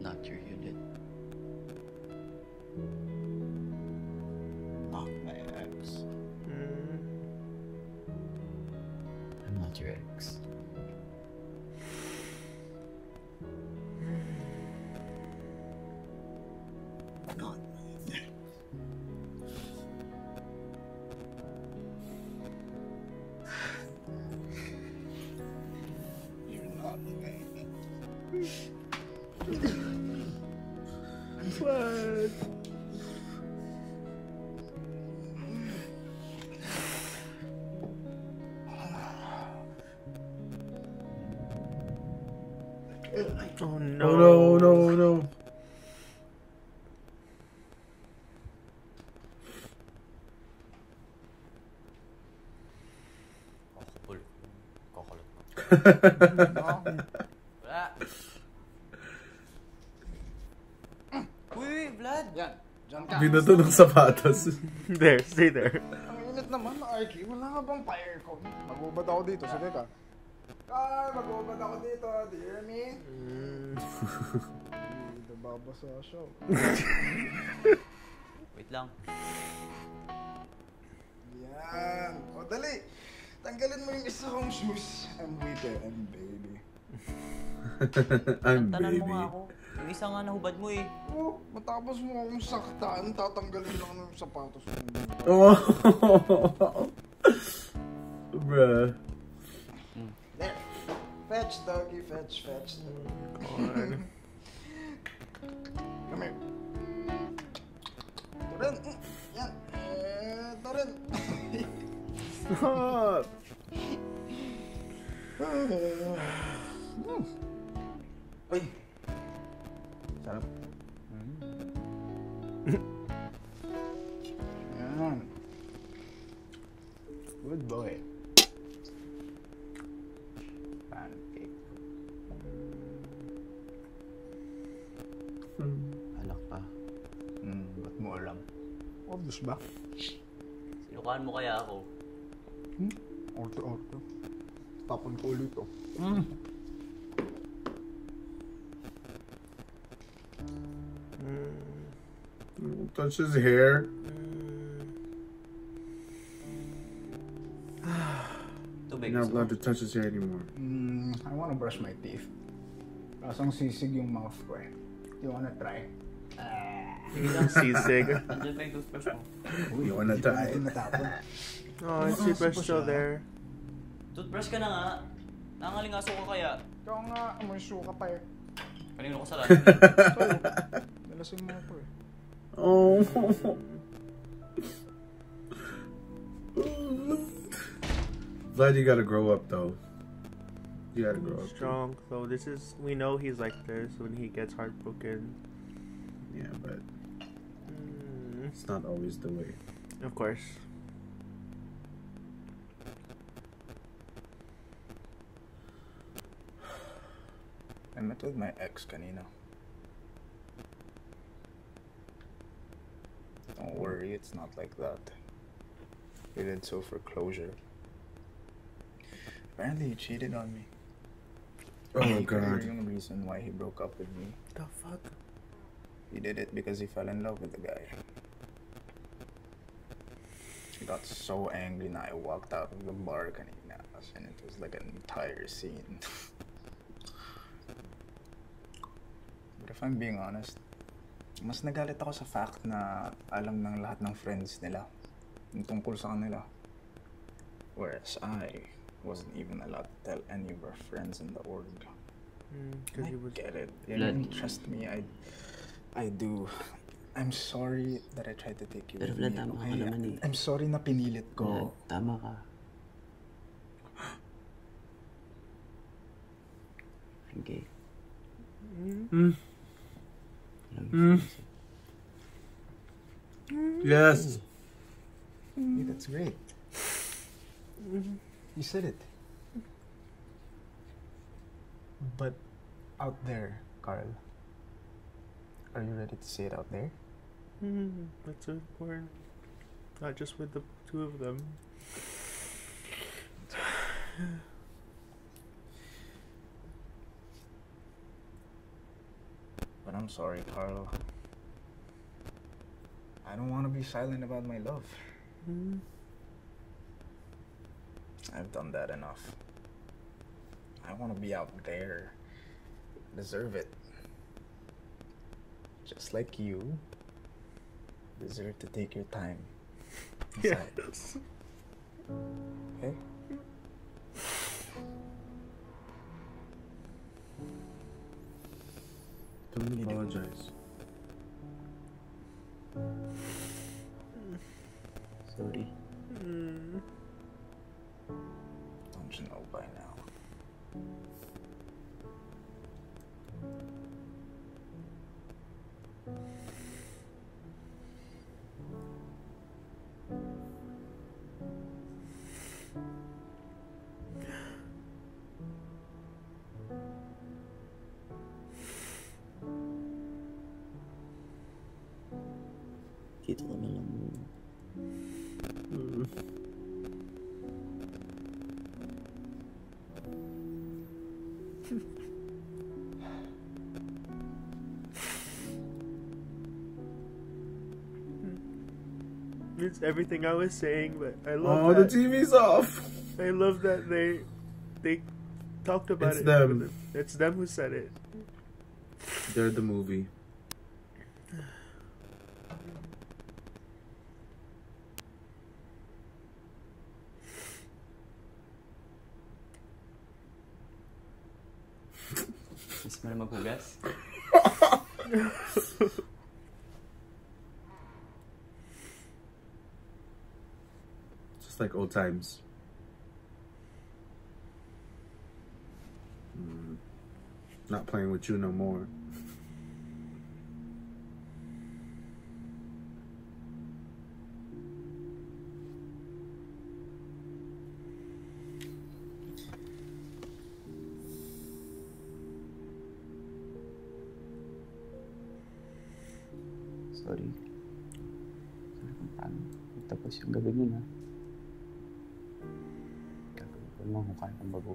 Not your unit. Not my ex. Mm. I'm not your ex. Oh no. Oh, no, no, no. Wala. Uy, Vlad! Yan, dyan ka. Binato ng sapatos. There, stay there. Ang init naman, Arky. Wala ka bang fire ko? Mag-ubad ako dito, sige ka. Ay, mag-ubad ako dito, do you hear me? Dito babasa siya. Wait lang. Yan. O, dali. Tanggalin mo yung isa kong shoes. I'm waiter, I'm baby. I'm Tantanan baby. Mo ako. Yung isa nga nahubad mo eh. Oh, matapos mo akong saktaan, tatanggalin lang ng sapatos mo. Oh! Bruh. Fetch, doggy, fetch, fetch, doggy. Come here. Dorin! Yan! Dorin! Stop! Uy! Sarap. Yan. Good boy. Obvious ba? Sinukaan mo kaya ako? Hmm? Orto-orto. Tapon ko ulit oh. Hmm. Mm. Touch his hair. You're not allowed to touch his hair anymore. Mm, I want to brush my teeth. Rasang sisig yung mouth ko eh. You wanna try? Ah. Seasick. You wanna try? Oh, I see brush still there. Toothbrush ka na nga. Nangalingaso ko kaya. Ikaw nga, amoy suka pa eh. Kanino ko sa lahat. Nalasing mo po eh. Oh. Vlad, you gotta grow up though. You gotta grow up. Strong. So this is, we know he's like this when he gets heartbroken. Yeah, but it's not always the way. Of course. I met with my ex kanina. Don't worry, it's not like that. We did so for closure. Apparently he cheated on me. Oh my god. The reason why he broke up with me. The fuck? He did it because he fell in love with the guy. He got so angry and I walked out of the bar kanina, and it was like an entire scene. But if I'm being honest, mas nagalit ako sa fact na alam ng lahat ng friends nila yung tungkol sa kanila. Whereas I wasn't even allowed to tell any of our friends in the org. Mm, I he was... get it. They didn't trust me. I... I do. I'm sorry that I tried to take you with me. Pero tama ka naman eh. I'm sorry na pinilit ko. Tama ka. Okay. Mm. Mm. Yes. Mm. Hey, that's great. Mm. You said it. But out there, Carl, are you ready to say it out there? Mm, that's important. Not just with the two of them. But I'm sorry, Carl. I don't want to be silent about my love. Mm. I've done that enough. I want to be out there. I deserve it. Just like you deserve to take your time. Inside. Yes. Okay? Don't apologize. Sorry. Mm. Don't you know by now? Kita naman lang. Hmm. It's everything I was saying, but I love. Oh, that. The T V's off. I love that they they talked about it's it. It's them. It's them who said it. They're the movie. Maghugas. Just like old times. Mm. Not playing with you no more. Sorry. Sorry kung paano. Tapos yung gabi nun, ha? Gagawin ko lang mukha ng bago.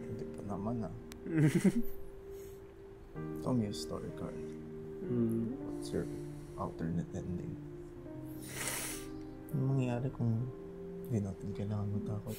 Hindi pa naman, ha? Tell me a story, Carl. Mm. What's your alternate ending? Anong mangyari kung hindi natin kailangan matakot?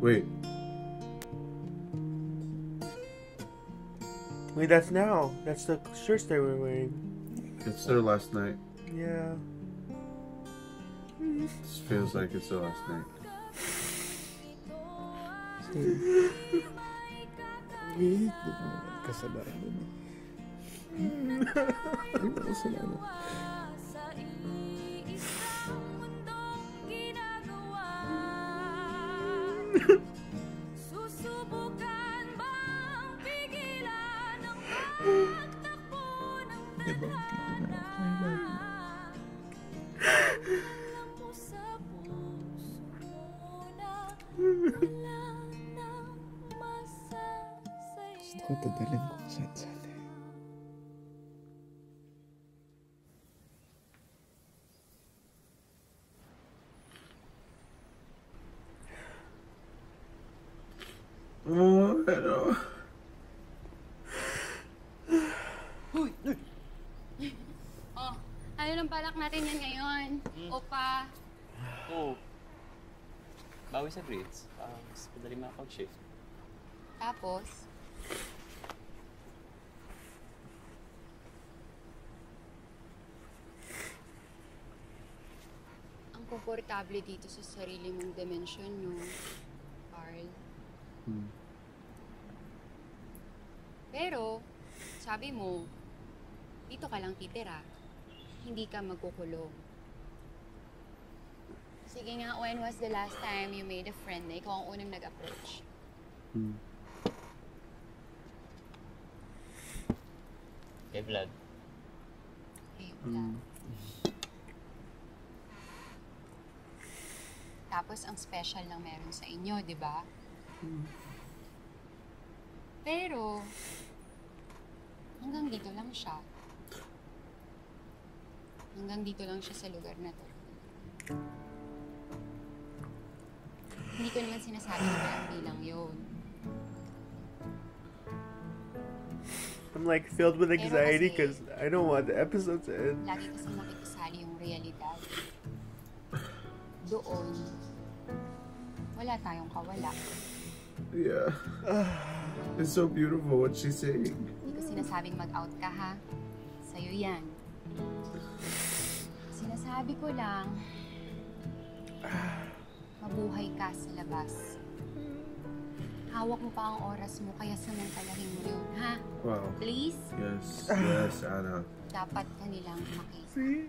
Wait. Wait, that's now. That's the shirts they were wearing. It's their last night. Yeah. This feels like it's their last night. Oh, I know. Oh, ano nang balak natin yan ngayon? Mm. Opa. Oo. Oh. Bawi sa grades. Uh, mas padali makapag-shift. Tapos? Ang komportable dito sa sarili mong dimension nyo, Carl. Hmm. Pero, sabi mo, dito ka lang titira. Hindi ka magkukulong. Sige nga, when was the last time you made a friend na ikaw ang unang nag-approach? Hmm. Hey, vlog. Hey, vlog. Hmm. Tapos, ang special lang meron sa inyo, di ba? Hmm. Pero, hanggang dito lang siya. Hanggang dito lang siya sa lugar na to. Hindi ko naman sinasabi na walang bilang yun. I'm like filled with anxiety because I don't want the episode to end. Lagi kasi makikisali yung realidad. Doon, wala tayong kawala. Yeah. It's so beautiful what she's saying. Hindi ko sinasabing mag-out ka ha. Sa'yo yan. Sinasabi ko lang, mabuhay ka sa labas. Hawak mo pa ang oras mo, kaya samantalahin mo yun, ha? Wow. Please? Yes, yes, Anna. Dapat ka nilang makita. See?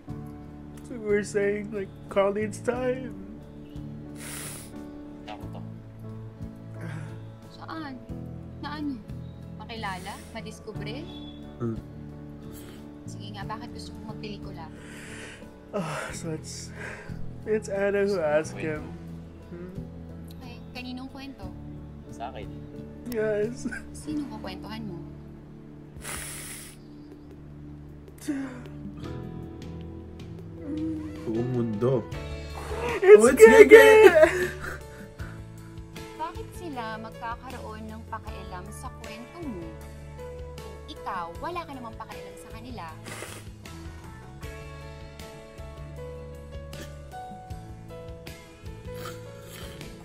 So we're saying, like, Carl needs time. Makilala? Madiskubre? Mm. Sige nga, bakit gusto mong magpelikula? Oh, so it's... It's Anna who asked him. Hmm? Ay, kaninong kwento? Sa akin. Yes. Sino ka kwentuhan mo? Buong mundo. It's, oh, it's Gege! Gege! Sila magkakaroon ng pakialam sa kwento mo. Ikaw, wala ka namang pakialam sa kanila.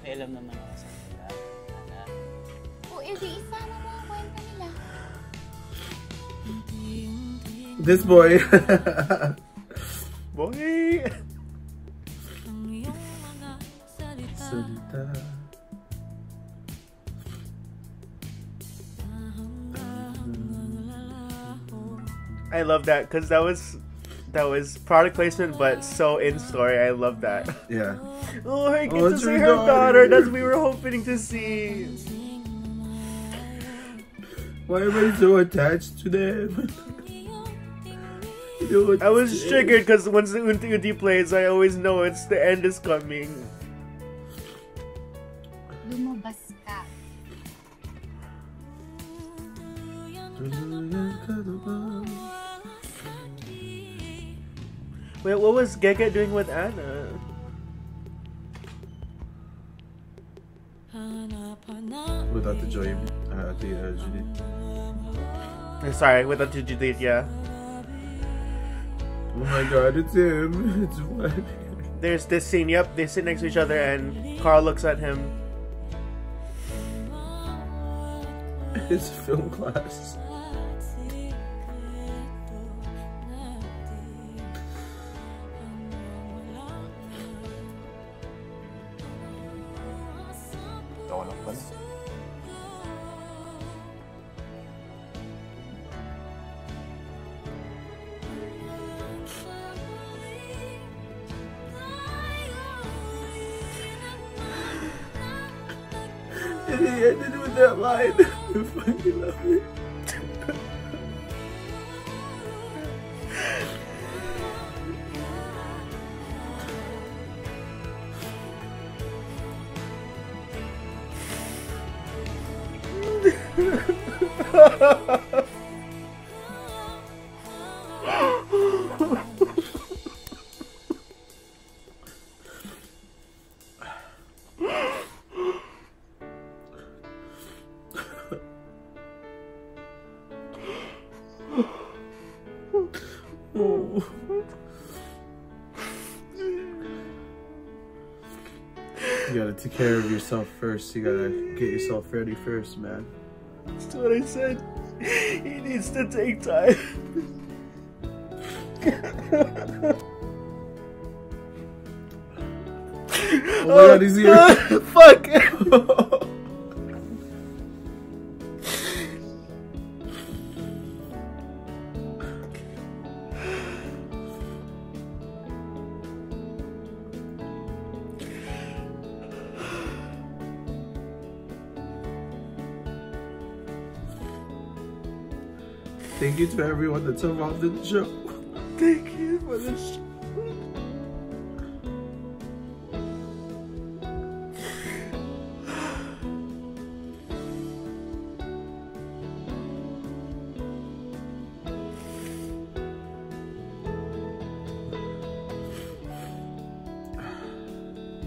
Pakialam naman ako sa kanila. O, edi isama mo ang kwento nila. This boy. Boy! Salita. I love that because that was that was product placement, but so in story. I love that. Yeah. Oh, I get oh, to see her daughter. daughter. That's what we were hoping to see. Why am I so attached to them? You know I was it? triggered because once the Unti-Unti plays, I always know it's the end is coming. Lumabas ka. Wait, what was Gege doing with Anna? enjoy uh, the uh, Judith. I'm sorry, without the Judith, yeah. Oh my god, it's him. It's what? There's this scene, yep, they sit next to each other and Carl looks at him. It's film class. And he ended with that line. I fucking love it. You gotta take care of yourself first. You gotta get yourself ready first, man. That's what I said. He needs to take time. Oh my god, he's here. Fuck. Thank you to everyone that's involved in the show. Thank you for the show.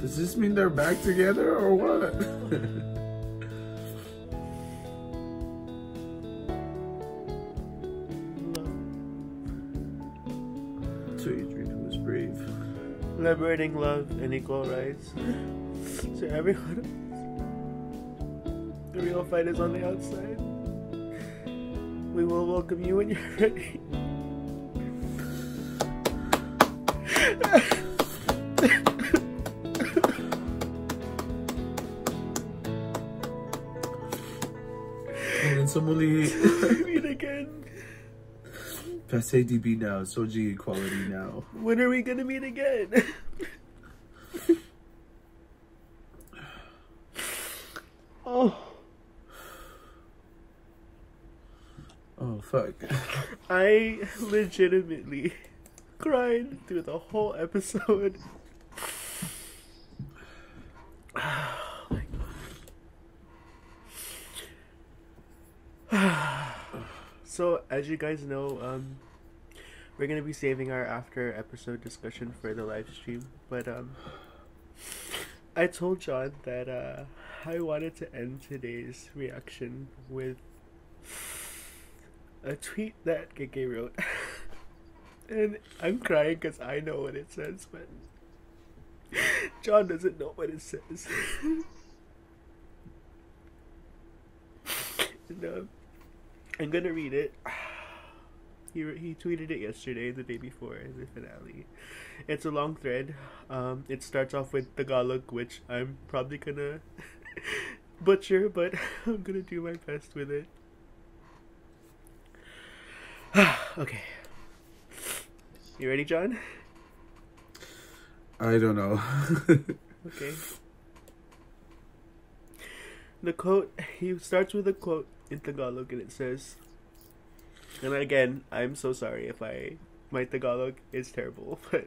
Does this mean they're back together or what? Liberating love and equal rights. So everyone, the real fight is on the outside. We will welcome you when you're ready. And then someone leave. Meet again. Passe D B now, Soji equality now. When are we gonna meet again? Oh. Oh, fuck. I legitimately cried through the whole episode. So, as you guys know, um, we're going to be saving our after episode discussion for the live stream. But um, I told John that uh, I wanted to end today's reaction with a tweet that Gege wrote. And I'm crying because I know what it says, but John doesn't know what it says. And, um, I'm gonna read it. He, he tweeted it yesterday, the day before the finale. It's a long thread. Um, it starts off with Tagalog, which I'm probably gonna butcher, but I'm gonna do my best with it. Okay. You ready, John? I don't know. Okay. The quote, he starts with a quote in Tagalog, and it says, and again, I'm so sorry if I, my Tagalog is terrible, but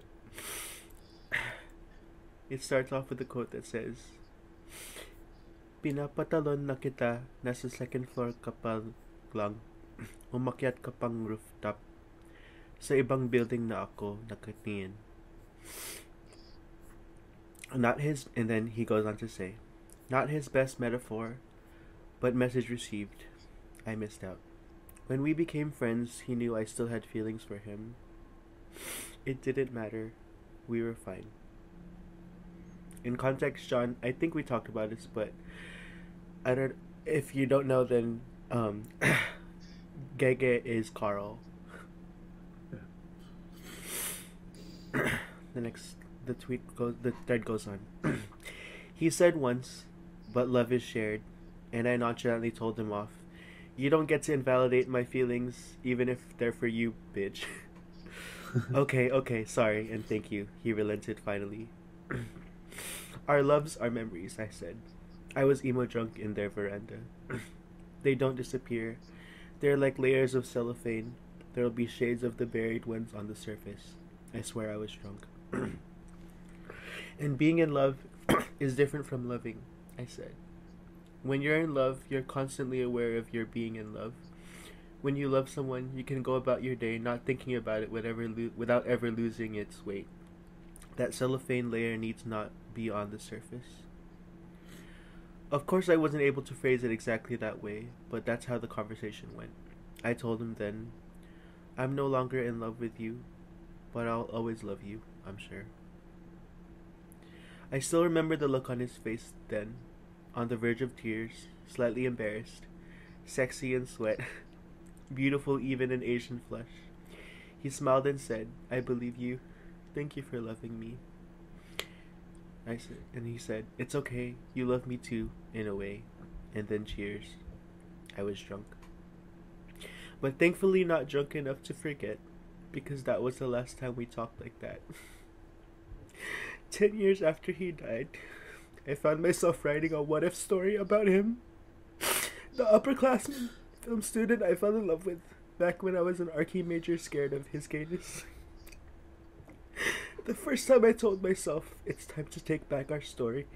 it starts off with a quote that says, "Pinapatalon na kita, nasa second floor ka pa lang, umakyat ka pang rooftop, sa ibang building na ako nakatingin." Not his, and then he goes on to say, "Not his best metaphor, But message received. I missed out. When we became friends, he knew I still had feelings for him. It didn't matter. We were fine. In context, John, I think we talked about this, but I don't. If you don't know, then um, Gege is Carl. The next, the tweet goes, the thread goes on. He said once, but love is shared, and I nonchalantly told him off. You don't get to invalidate my feelings, even if they're for you, bitch. okay, okay, sorry, and thank you. He relented finally. Our loves are memories, I said. I was emo drunk in their veranda. They don't disappear. They're like layers of cellophane. There'll be shades of the buried ones on the surface. I swear I was drunk. And being in love is different from loving, I said. When you're in love, you're constantly aware of your being in love. When you love someone, you can go about your day not thinking about it whatever lo- without ever losing its weight. That cellophane layer needs not be on the surface. Of course, I wasn't able to phrase it exactly that way, but that's how the conversation went. I told him then, I'm no longer in love with you, but I'll always love you, I'm sure. I still remember the look on his face then, on the verge of tears, slightly embarrassed, sexy in sweat, beautiful even in Asian flush. He smiled and said, I believe you. Thank you for loving me. I said, and he said, it's okay, you love me too, in a way. And then cheers. I was drunk. But thankfully not drunk enough to forget, because that was the last time we talked like that. Ten years after he died, I found myself writing a what-if story about him. The upperclassman film student I fell in love with back when I was an archie major scared of his gayness. The first time I told myself, it's time to take back our story.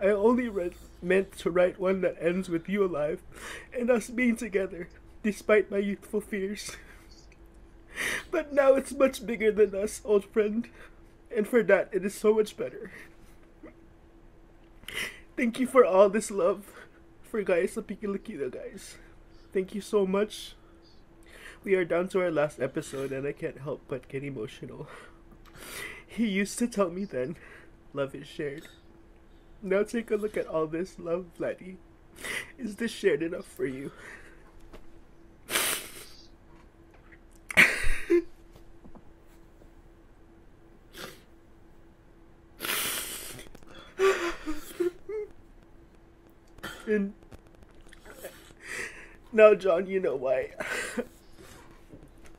I only read, meant to write one that ends with you alive and us being together, despite my youthful fears. But now it's much bigger than us, old friend. And for that, it is so much better. Thank you for all this love. For Gaya Sa Pelikula, guys. Thank you so much. We are down to our last episode and I can't help but get emotional. He used to tell me then, love is shared. Now take a look at all this love, Vladdy. Is this shared enough for you? And now, John, you know why.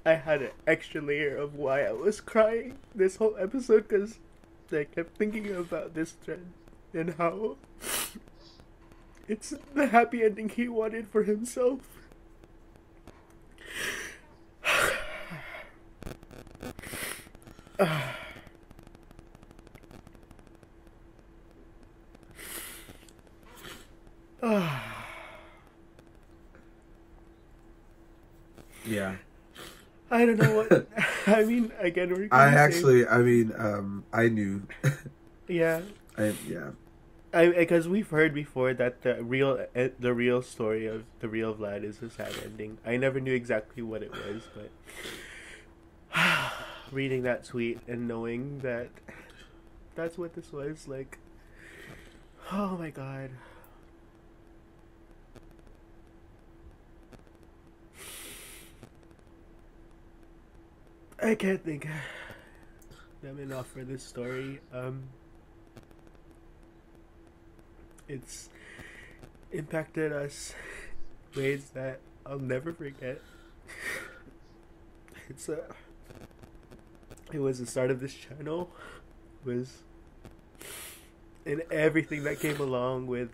I had an extra layer of why I was crying this whole episode, because I kept thinking about this thread and how it's the happy ending he wanted for himself. uh. Yeah. I don't know what. I mean, again, we're I actually, say, I mean, um, I knew. yeah. I, yeah. I because we've heard before that the real the real story of the real Vlad is a sad ending. I never knew exactly what it was, but reading that tweet and knowing that that's what this was, like, oh my god. I can't think. I'm enough for this story. Um, it's impacted us in ways that I'll never forget. It's a. It was the start of this channel. It was and everything that came along with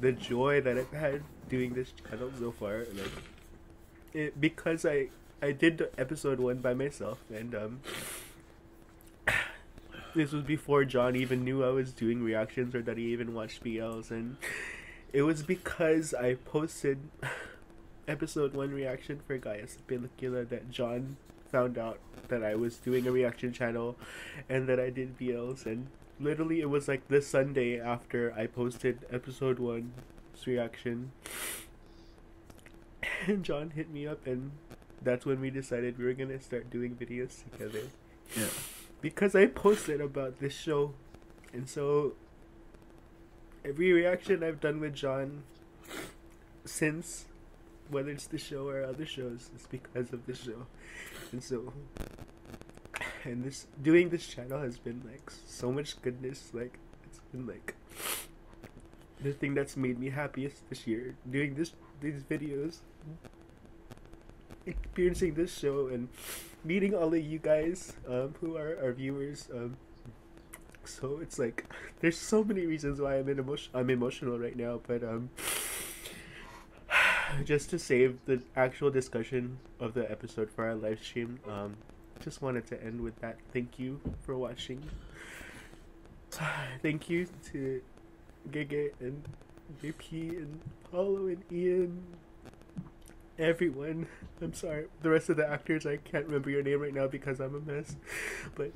the joy that I've had doing this channel so far. Like it because I. I did episode one by myself, and um, this was before John even knew I was doing reactions or that he even watched B Ls, and it was because I posted episode one reaction for Gaya Sa Pelikula that John found out that I was doing a reaction channel and that I did B Ls, and literally it was like this Sunday after I posted episode one, dubs reaction. And John hit me up, and that's when we decided we were gonna start doing videos together. Yeah. Because I posted about this show, and so every reaction I've done with John since, whether it's the show or other shows, it's because of the show. And so, and this doing this channel has been like so much goodness. Like, it's been like the thing that's made me happiest this year, doing this these videos, experiencing this show, and meeting all of you guys um who are our viewers. Um so it's like there's so many reasons why I'm in emotion I'm emotional right now, but um just to save the actual discussion of the episode for our live stream, um just wanted to end with that. Thank you for watching. Thank you to Gege and J P and Paolo and Ian, everyone. I'm sorry, the rest of the actors, I can't remember your name right now because I'm a mess, but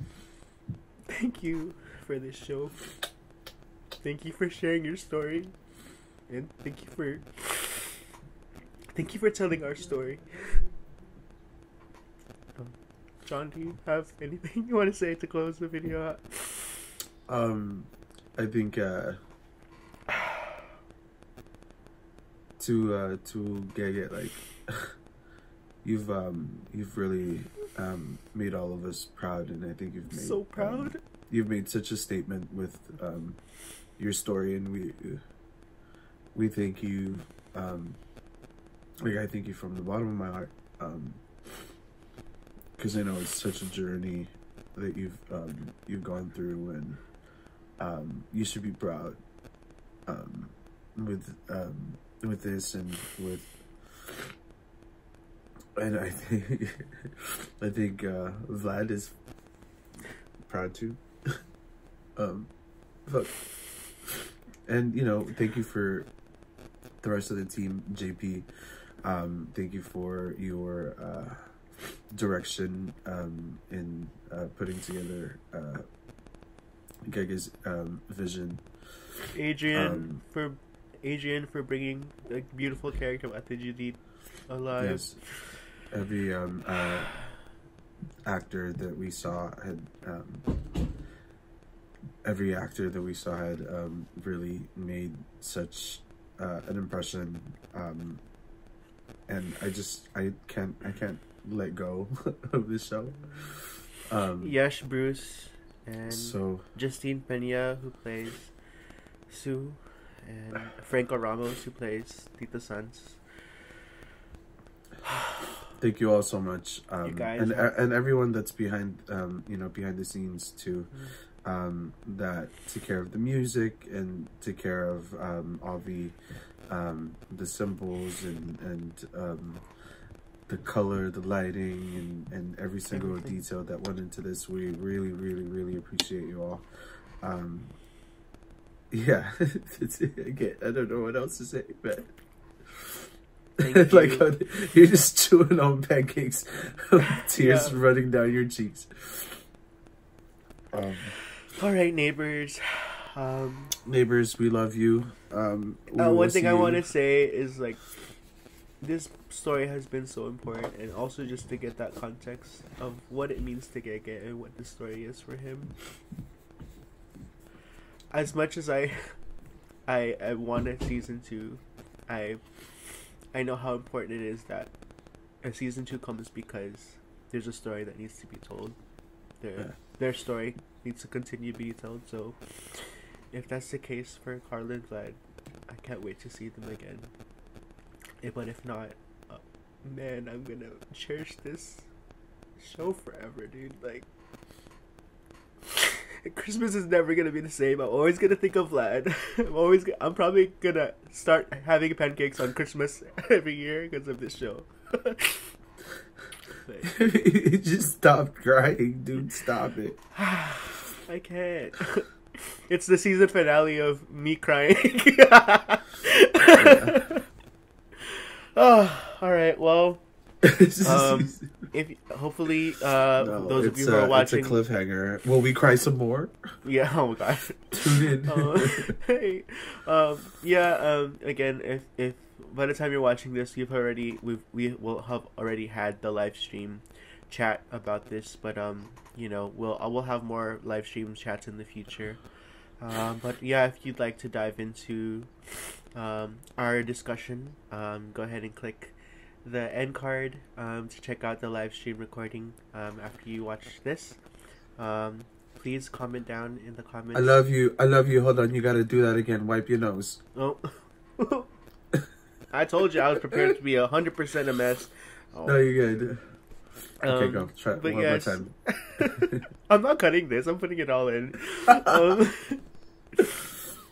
thank you for this show. Thank you for sharing your story, and thank you for thank you for telling our story. um, John, do you have anything you want to say to close the video out? um I think uh to uh to Gege, like, you've um you've really um made all of us proud, and I think you've made so proud. Um, you've made such a statement with um your story, and we we thank you. Um like, I thank you from the bottom of my heart, um because I know it's such a journey that you've um you've gone through, and um you should be proud um with um with this, and with and I think I think uh Vlad is proud too. Um but, and you know, thank you for the rest of the team, J P. Um thank you for your uh direction um in uh putting together uh Gege's um vision. Adrian um, for Adrian for bringing the beautiful character of Atejudit alive. Yes, every um, uh, actor that we saw had um, every actor that we saw had um, really made such uh, an impression, um, and I just I can't I can't let go of this show. Um, Yash Bruce and so Justine Pena, who plays Sue, and Franco Ramos, who plays Tito Sanz. Thank you all so much, um, you guys, and have... and everyone that's behind, um, you know, behind the scenes too, mm. um, that take care of the music and take care of um, all the um, the symbols and and um, the color, the lighting, and and every single Everything. detail that went into this. We really, really, really appreciate you all. Um, Yeah, again, I don't know what else to say, but Thank like you. How they, you're just chewing on pancakes, tears yeah. running down your cheeks. Um, All right, neighbors. Um, neighbors, we love you. Um, uh, one thing I want to say is, like, this story has been so important, and also just to get that context of what it means to Gege and what the story is for him. As much as I, I, I wanted season two, I, I know how important it is that a season two comes, because there's a story that needs to be told. Their yeah. their story needs to continue to be told. So, if that's the case for Carlin, Vlad, I can't wait to see them again. But if not, oh, man, I'm gonna cherish this show forever, dude. Like, Christmas is never gonna be the same. I'm always gonna think of Vlad. I'm always. Gonna, I'm probably gonna start having pancakes on Christmas every year because of this show. You just stopped crying, dude. Stop it. I can't. It's the season finale of me crying. Yeah. Oh, all right. Well, um, if hopefully uh, no, those of you who are watching, it's a cliffhanger. Will we cry some more? Yeah. Oh my god. Tune in. Uh, hey. Um. Yeah. Um. Again, if if by the time you're watching this, you've already we we will have already had the live stream chat about this, but um, you know, we'll I will have more live stream chats in the future. Um, but yeah, if you'd like to dive into um, our discussion, um, go ahead and click the end card um, to check out the live stream recording um, after you watch this. Um, please comment down in the comments. I love you. I love you. Hold on. You got to do that again. Wipe your nose. Oh. I told you I was prepared to be one hundred percent a mess. Oh. No, you're good. Okay, um, go. Try it one yes. more time. I'm not cutting this. I'm putting it all in. Um,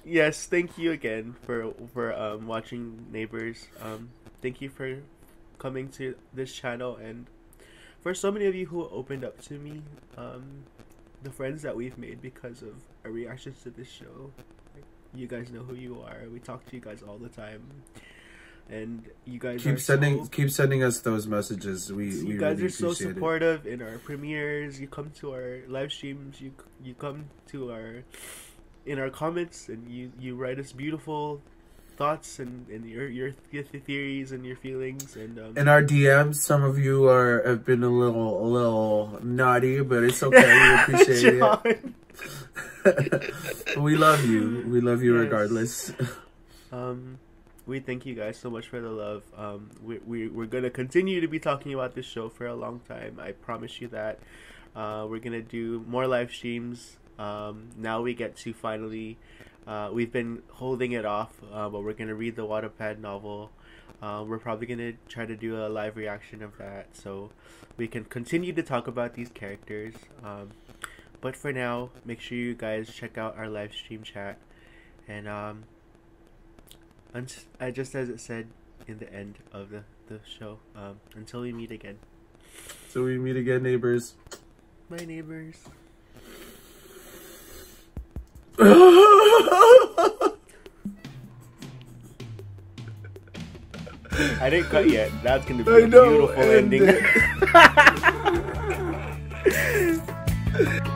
yes, thank you again for for um, watching Neighbors. Um, thank you for coming to this channel, and for so many of you who opened up to me, um, the friends that we've made because of our reactions to this show. You guys know who you are. We talk to you guys all the time. And you guys keep sending so, keep sending us those messages. We you we guys really are so supportive it. in our premieres. You come to our live streams. You you come to our in our comments, and you you write us beautiful thoughts and and your your, your theories and your feelings. And um, in our D Ms, some of you are have been a little a little naughty, but it's okay. We appreciate it. We love you. We love you yes. regardless. Um. We thank you guys so much for the love. Um, we, we, we're going to continue to be talking about this show for a long time. I promise you that. Uh, we're going to do more live streams. Um, now we get to finally... Uh, we've been holding it off, uh, but we're going to read the Wattpad novel. Uh, we're probably going to try to do a live reaction of that, so we can continue to talk about these characters. Um, but for now, make sure you guys check out our live stream chat. And... Um, I just as it said in the end of the, the show, um, until we meet again. So we meet again, neighbors. My neighbors. I didn't cut yet. That's going to be I a know, beautiful ending.